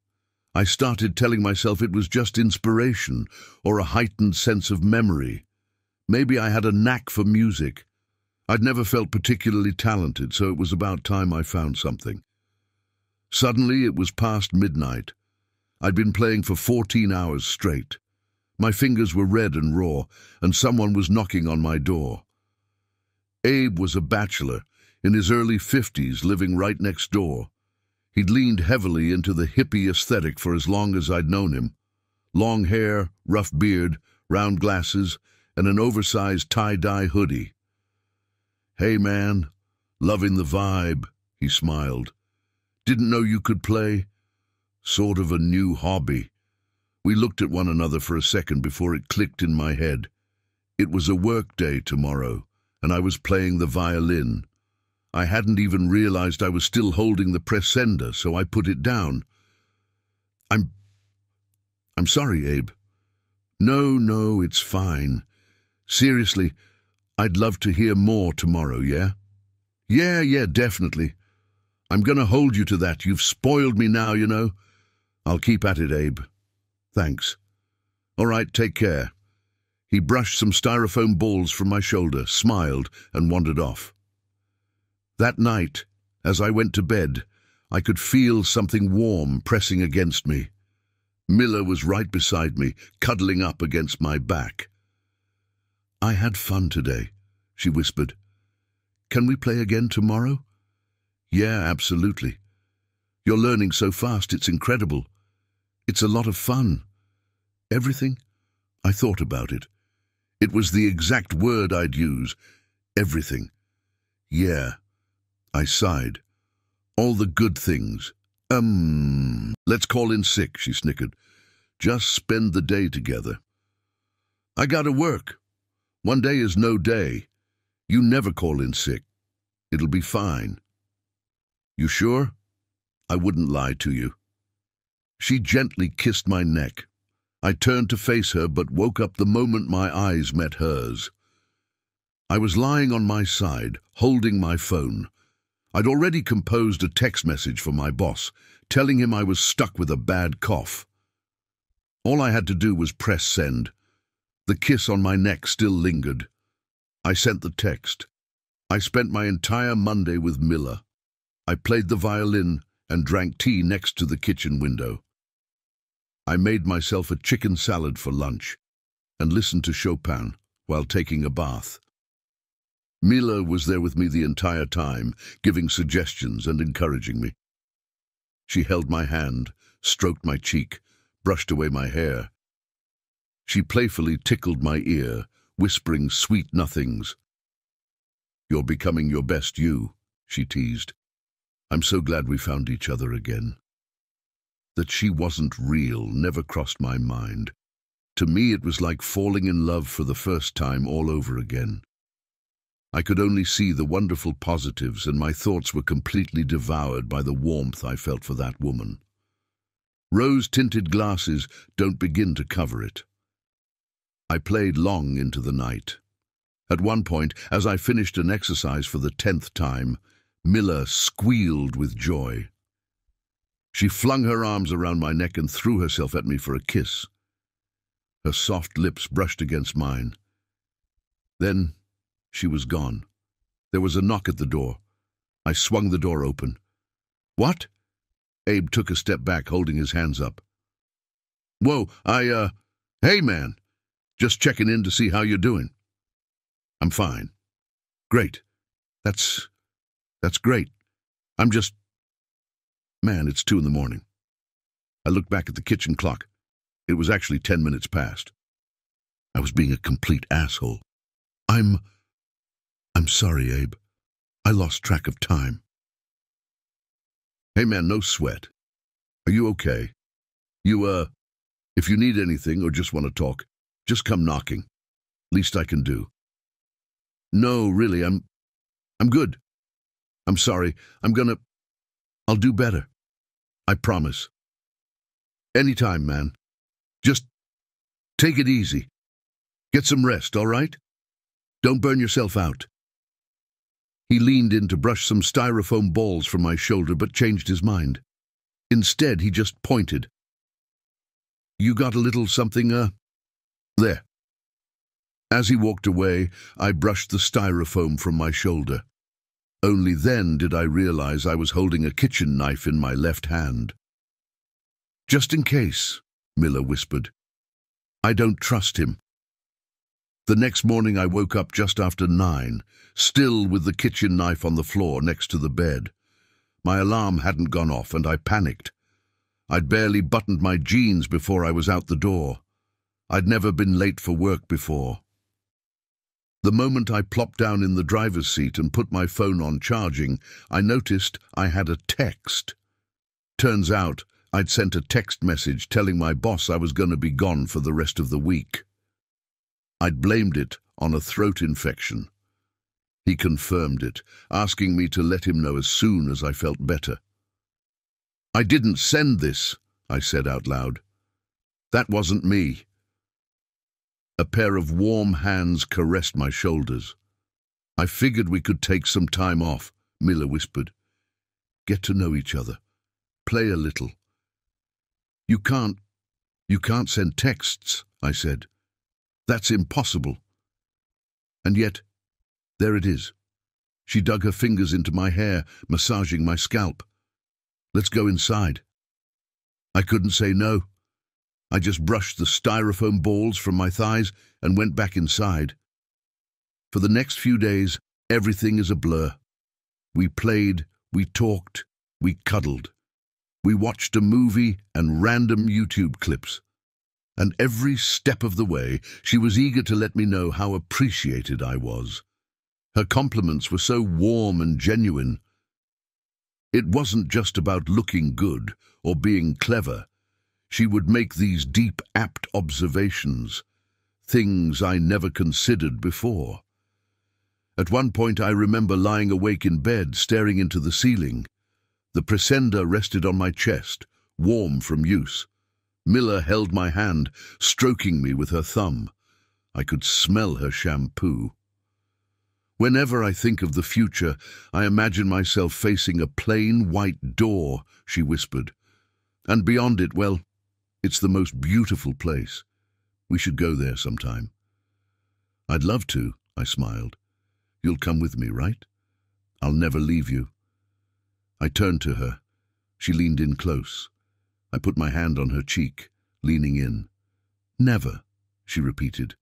I started telling myself it was just inspiration or a heightened sense of memory. Maybe I had a knack for music. I'd never felt particularly talented, so it was about time I found something. Suddenly, it was past midnight. I'd been playing for fourteen hours straight. My fingers were red and raw, and someone was knocking on my door. Abe was a bachelor, in his early fifties, living right next door. He'd leaned heavily into the hippie aesthetic for as long as I'd known him. Long hair, rough beard, round glasses, and an oversized tie-dye hoodie. "Hey, man, loving the vibe," he smiled. "Didn't know you could play. Sort of a new hobby." We looked at one another for a second before it clicked in my head. It was a work day tomorrow, and I was playing the violin. I hadn't even realized I was still holding the Pressenda, so I put it down. I'm... I'm sorry, Abe. No, no, it's fine. Seriously, I'd love to hear more tomorrow, yeah? Yeah, yeah, definitely. I'm going to hold you to that. You've spoiled me now, you know. I'll keep at it, Abe. Thanks. All right, take care. He brushed some styrofoam balls from my shoulder, smiled, and wandered off. That night, as I went to bed, I could feel something warm pressing against me. Miller was right beside me, cuddling up against my back. "I had fun today," she whispered. "Can we play again tomorrow?" "Yeah, absolutely. You're learning so fast, it's incredible. It's a lot of fun." "Everything?" I thought about it. It was the exact word I'd use. Everything. "Yeah," I sighed. "All the good things." Um, let's call in sick," she snickered. "Just spend the day together." "I gotta work. One day is no day. You never call in sick. It'll be fine." "You sure? I wouldn't lie to you." She gently kissed my neck. I turned to face her, but woke up the moment my eyes met hers. I was lying on my side, holding my phone. I'd already composed a text message for my boss, telling him I was stuck with a bad cough. All I had to do was press send. The kiss on my neck still lingered. I sent the text. I spent my entire Monday with Miller. I played the violin and drank tea next to the kitchen window. I made myself a chicken salad for lunch and listened to Chopin while taking a bath. Miller was there with me the entire time, giving suggestions and encouraging me. She held my hand, stroked my cheek, brushed away my hair. She playfully tickled my ear, whispering sweet nothings. "You're becoming your best you," she teased. "I'm so glad we found each other again." That she wasn't real never crossed my mind. To me, it was like falling in love for the first time all over again. I could only see the wonderful positives, and my thoughts were completely devoured by the warmth I felt for that woman. Rose-tinted glasses don't begin to cover it. I played long into the night. At one point, as I finished an exercise for the tenth time, Miller squealed with joy. She flung her arms around my neck and threw herself at me for a kiss. Her soft lips brushed against mine. Then she was gone. There was a knock at the door. I swung the door open. "What?" Abe took a step back, holding his hands up. "Whoa, I, uh, hey, man. Just checking in to see how you're doing." "I'm fine." "Great. That's, that's great. I'm just... Man, it's two in the morning." I looked back at the kitchen clock. It was actually ten minutes past. I was being a complete asshole. I'm... I'm sorry, Abe. I lost track of time." "Hey, man, no sweat. Are you okay? You, uh, if you need anything or just want to talk, just come knocking. Least I can do." "No, really, I'm... I'm good. I'm sorry. I'm gonna... I'll do better. I promise." "Anytime, man. Just take it easy. Get some rest, all right? Don't burn yourself out." He leaned in to brush some styrofoam balls from my shoulder, but changed his mind. Instead, he just pointed. "You got a little something, uh, there." As he walked away, I brushed the styrofoam from my shoulder. Only then did I realize I was holding a kitchen knife in my left hand. "Just in case," Miller whispered. "I don't trust him." The next morning I woke up just after nine, still with the kitchen knife on the floor next to the bed. My alarm hadn't gone off, and I panicked. I'd barely buttoned my jeans before I was out the door. I'd never been late for work before. The moment I plopped down in the driver's seat and put my phone on charging, I noticed I had a text. Turns out I'd sent a text message telling my boss I was going to be gone for the rest of the week. I'd blamed it on a throat infection. He confirmed it, asking me to let him know as soon as I felt better. "I didn't send this," I said out loud. That wasn't me. A pair of warm hands caressed my shoulders. I figured we could take some time off, Miller whispered. Get to know each other. Play a little. You can't, you can't send texts, I said. That's impossible. And yet, there it is. She dug her fingers into my hair, massaging my scalp. Let's go inside. I couldn't say no. I just brushed the styrofoam balls from my thighs and went back inside. For the next few days, everything is a blur. We played, we talked, we cuddled. We watched a movie and random YouTube clips. And every step of the way, she was eager to let me know how appreciated I was. Her compliments were so warm and genuine. It wasn't just about looking good or being clever. She would make these deep, apt observations, things I never considered before. At one point, I remember lying awake in bed, staring into the ceiling. The Pressenda rested on my chest, warm from use. Miller held my hand, stroking me with her thumb. I could smell her shampoo. Whenever I think of the future, I imagine myself facing a plain white door, she whispered. And beyond it, well, it's the most beautiful place. We should go there sometime. I'd love to, I smiled. You'll come with me, right? I'll never leave you. I turned to her. She leaned in close. I put my hand on her cheek, leaning in. Never, she repeated.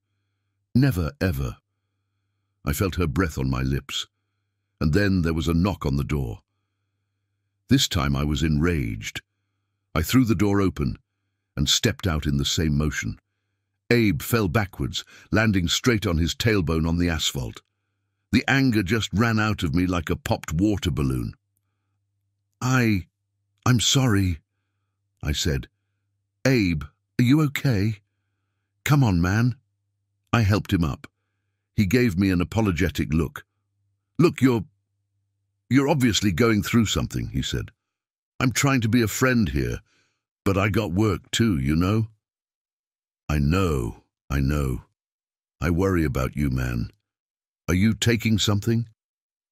Never, ever. I felt her breath on my lips, and then there was a knock on the door. This time I was enraged. I threw the door open and stepped out in the same motion. Abe fell backwards, landing straight on his tailbone on the asphalt. The anger just ran out of me like a popped water balloon. I... I'm sorry, I said. Abe, are you okay? Come on, man. I helped him up. He gave me an apologetic look. Look, you're... you're obviously going through something, he said. I'm trying to be a friend here, but I got work too, you know? I know, I know. I worry about you, man. Are you taking something?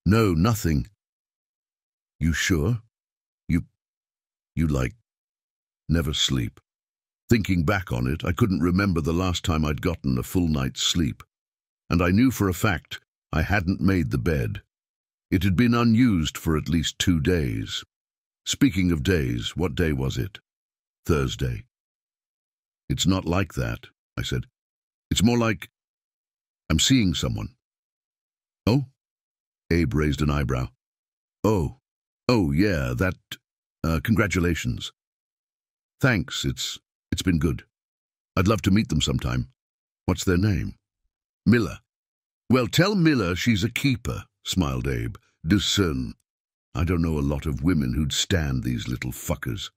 No, nothing. You sure? You... you like... never sleep. Thinking back on it, I couldn't remember the last time I'd gotten a full night's sleep. And I knew for a fact I hadn't made the bed. It had been unused for at least two days. Speaking of days, what day was it? Thursday. It's not like that, I said. It's more like I'm seeing someone. Oh? Abe raised an eyebrow. Oh. Oh, yeah, that... Uh, congratulations. Thanks, it's... it's been good. I'd love to meet them sometime. What's their name? Miller. Well, tell Miller she's a keeper, smiled Abe. Discern. I don't know a lot of women who'd stand these little fuckers.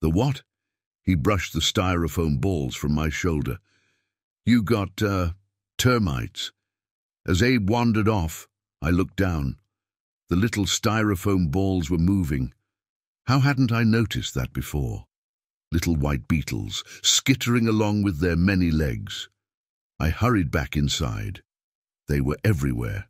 The what? He brushed the styrofoam balls from my shoulder. You got, uh, termites. As Abe wandered off, I looked down. The little styrofoam balls were moving. How hadn't I noticed that before? Little white beetles, skittering along with their many legs. I hurried back inside. They were everywhere.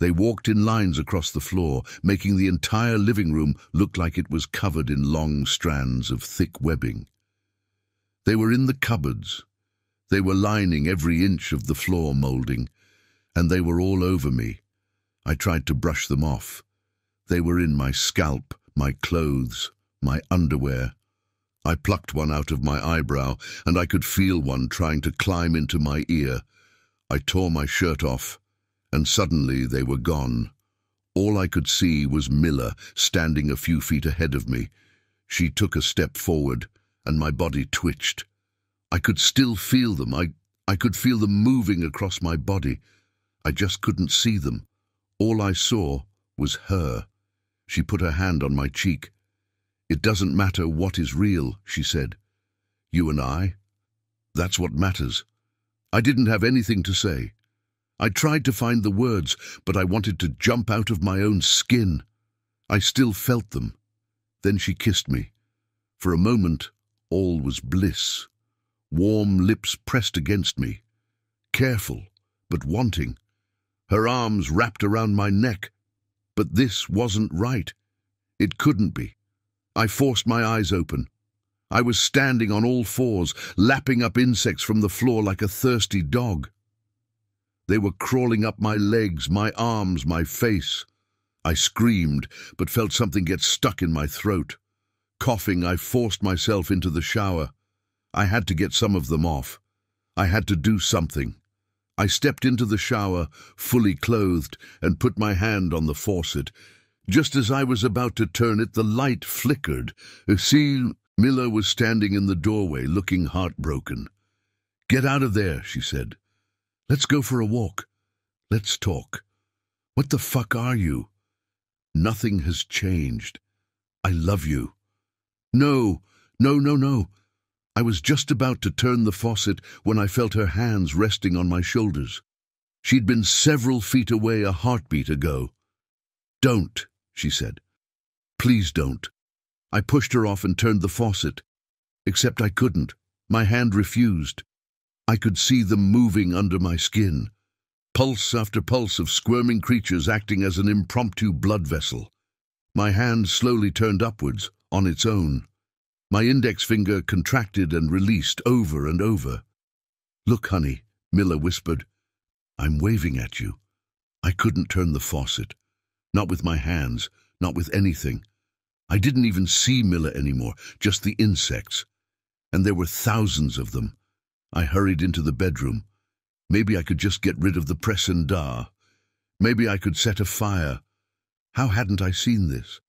They walked in lines across the floor, making the entire living room look like it was covered in long strands of thick webbing. They were in the cupboards. They were lining every inch of the floor molding, and they were all over me. I tried to brush them off. They were in my scalp, my clothes, my underwear. I plucked one out of my eyebrow, and I could feel one trying to climb into my ear. I tore my shirt off, and suddenly they were gone. All I could see was Miller standing a few feet ahead of me. She took a step forward, and my body twitched. I could still feel them. I, I could feel them moving across my body. I just couldn't see them. All I saw was her. She put her hand on my cheek. It doesn't matter what is real, she said. You and I? That's what matters. I didn't have anything to say. I tried to find the words, but I wanted to jump out of my own skin. I still felt them. Then she kissed me. For a moment, all was bliss. warm lips pressed against me, careful but wanting, her arms wrapped around my neck. But this wasn't right. It couldn't be. I forced my eyes open. I was standing on all fours, lapping up insects from the floor like a thirsty dog. They were crawling up my legs, my arms, my face. I screamed, but felt something get stuck in my throat. Coughing, I forced myself into the shower. I had to get some of them off. I had to do something. I stepped into the shower, fully clothed, and put my hand on the faucet. Just as I was about to turn it, the light flickered. See, Miller was standing in the doorway, looking heartbroken. "Get out of there," she said. "Let's go for a walk. Let's talk. What the fuck are you? Nothing has changed. I love you." "No, no, no, no." I was just about to turn the faucet when I felt her hands resting on my shoulders. She'd been several feet away a heartbeat ago. "Don't," she said. "Please don't." I pushed her off and turned the faucet. Except I couldn't. My hand refused. I could see them moving under my skin. Pulse after pulse of squirming creatures acting as an impromptu blood vessel. My hand slowly turned upwards, on its own. My index finger contracted and released over and over. "Look, honey," Miller whispered. "I'm waving at you." I couldn't turn the faucet. Not with my hands, not with anything. I didn't even see Miller anymore, just the insects. And there were thousands of them. I hurried into the bedroom. Maybe I could just get rid of the Pressenda. Maybe I could set a fire. How hadn't I seen this?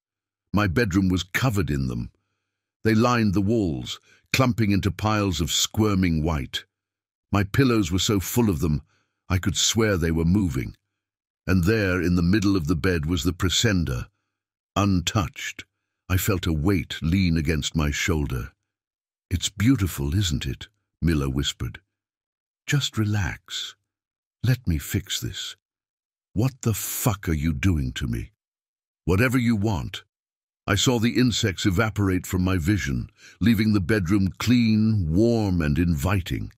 My bedroom was covered in them. They lined the walls, clumping into piles of squirming white. My pillows were so full of them, I could swear they were moving. And there, in the middle of the bed, was the Pressenda, untouched. I felt a weight lean against my shoulder. "It's beautiful, isn't it?" Miller whispered. "Just relax. Let me fix this. What the fuck are you doing to me?" "Whatever you want." I saw the insects evaporate from my vision, leaving the bedroom clean, warm, and inviting.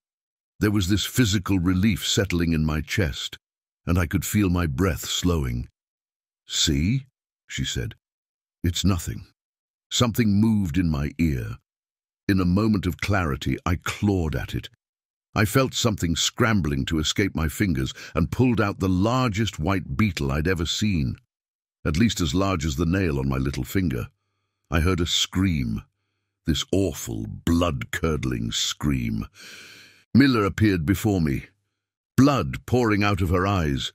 There was this physical relief settling in my chest, and I could feel my breath slowing. "See?" she said. "It's nothing." Something moved in my ear. In a moment of clarity, I clawed at it. I felt something scrambling to escape my fingers and pulled out the largest white beetle I'd ever seen, at least as large as the nail on my little finger. I heard a scream, this awful, blood-curdling scream. Miller appeared before me, blood pouring out of her eyes,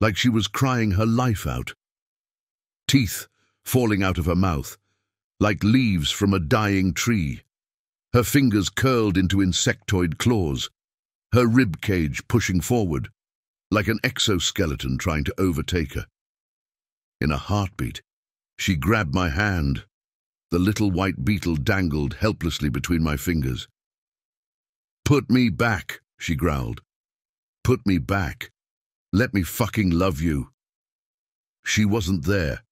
like she was crying her life out. Teeth falling out of her mouth, like leaves from a dying tree. Her fingers curled into insectoid claws, her rib cage pushing forward, like an exoskeleton trying to overtake her. In a heartbeat, she grabbed my hand. The little white beetle dangled helplessly between my fingers. "Put me back," she growled. "Put me back. Let me fucking love you." She wasn't there.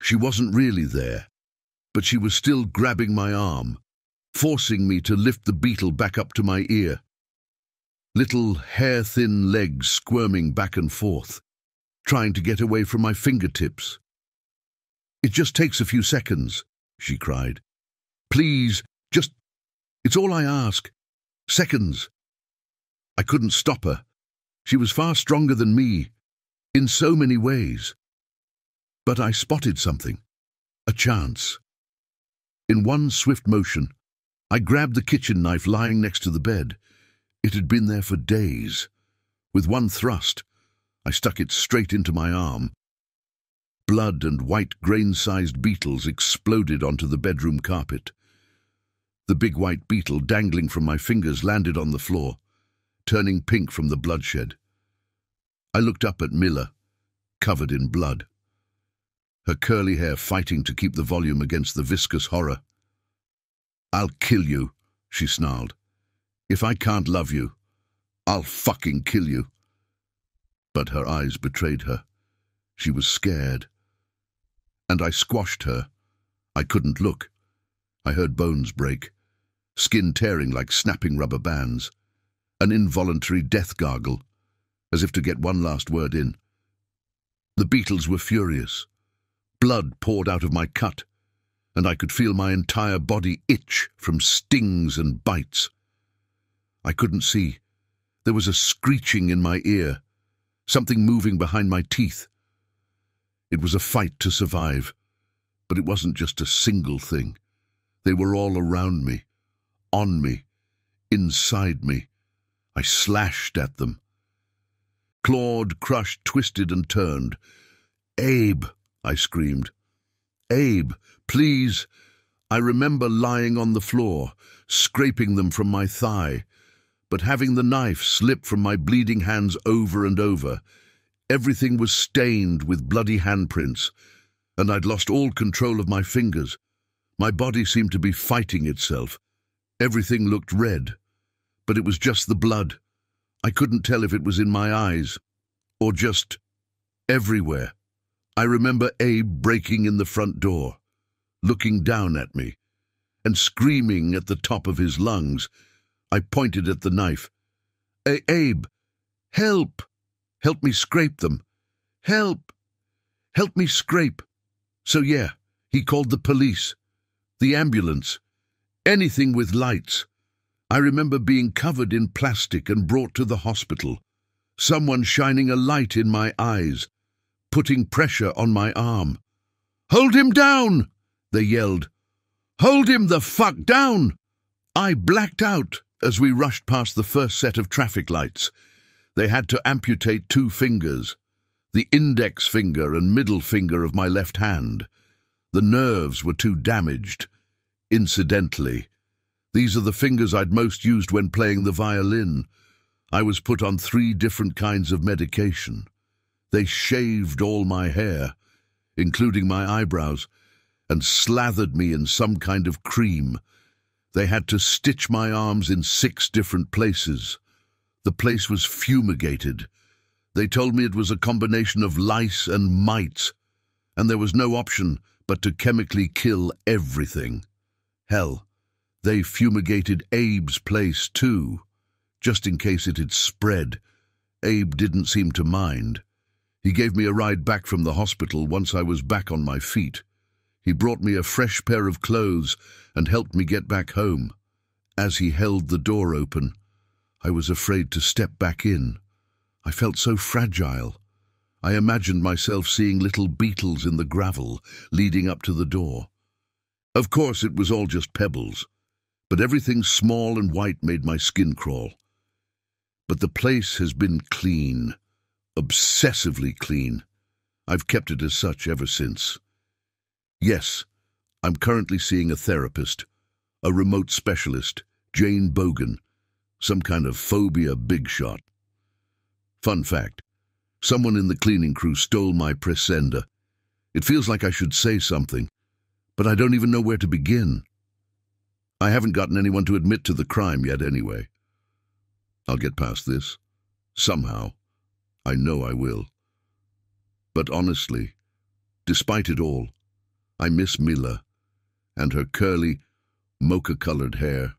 She wasn't really there. But she was still grabbing my arm, forcing me to lift the beetle back up to my ear. Little hair-thin legs squirming back and forth, trying to get away from my fingertips. "It just takes a few seconds," she cried. "Please, just... it's all I ask. Seconds." I couldn't stop her. She was far stronger than me, in so many ways. But I spotted something. A chance. In one swift motion, I grabbed the kitchen knife lying next to the bed. It had been there for days. With one thrust, I stuck it straight into my arm. Blood and white grain-sized beetles exploded onto the bedroom carpet. The big white beetle dangling from my fingers landed on the floor, turning pink from the bloodshed. I looked up at Miller, covered in blood, her curly hair fighting to keep the volume against the viscous horror. "I'll kill you," she snarled. "If I can't love you, I'll fucking kill you." But her eyes betrayed her. She was scared. And I squashed her. I couldn't look. I heard bones break. skin tearing like snapping rubber bands, an involuntary death gargle, as if to get one last word in. The beetles were furious. Blood poured out of my cut, and I could feel my entire body itch from stings and bites. I couldn't see. There was a screeching in my ear, something moving behind my teeth. It was a fight to survive, but it wasn't just a single thing. They were all around me, on me, inside me. I slashed at them. Clawed, crushed, twisted and turned. "Abe!" I screamed. "Abe, please!" I remember lying on the floor, scraping them from my thigh, but having the knife slip from my bleeding hands over and over. Everything was stained with bloody handprints, and I'd lost all control of my fingers. My body seemed to be fighting itself. Everything looked red, but it was just the blood. I couldn't tell if it was in my eyes or just everywhere. I remember Abe breaking in the front door, looking down at me, and screaming at the top of his lungs. I pointed at the knife. "Abe, help! Help me scrape them. Help! Help me scrape!" So yeah, he called the police, the ambulance, anything with lights. I remember being covered in plastic and brought to the hospital, someone shining a light in my eyes, putting pressure on my arm. "Hold him down!" they yelled. "Hold him the fuck down!" I blacked out as we rushed past the first set of traffic lights. They had to amputate two fingers, the index finger and middle finger of my left hand. The nerves were too damaged. Incidentally, these are the fingers I'd most used when playing the violin. I was put on three different kinds of medication. They shaved all my hair, including my eyebrows, and slathered me in some kind of cream. They had to stitch my arms in six different places. The place was fumigated. They told me it was a combination of lice and mites, and there was no option but to chemically kill everything. Hell, they fumigated Abe's place too, just in case it had spread. Abe didn't seem to mind. He gave me a ride back from the hospital once I was back on my feet. He brought me a fresh pair of clothes and helped me get back home. As he held the door open, I was afraid to step back in. I felt so fragile. I imagined myself seeing little beetles in the gravel leading up to the door. Of course, it was all just pebbles, but everything small and white made my skin crawl. But the place has been clean, obsessively clean. I've kept it as such ever since. Yes, I'm currently seeing a therapist, a remote specialist, Jane Bogan, some kind of phobia big shot. Fun fact, someone in the cleaning crew stole my Pressenda. It feels like I should say something, but I don't even know where to begin. I haven't gotten anyone to admit to the crime yet anyway. I'll get past this. Somehow. I know I will. But honestly, despite it all, I miss Mila and her curly, mocha-colored hair.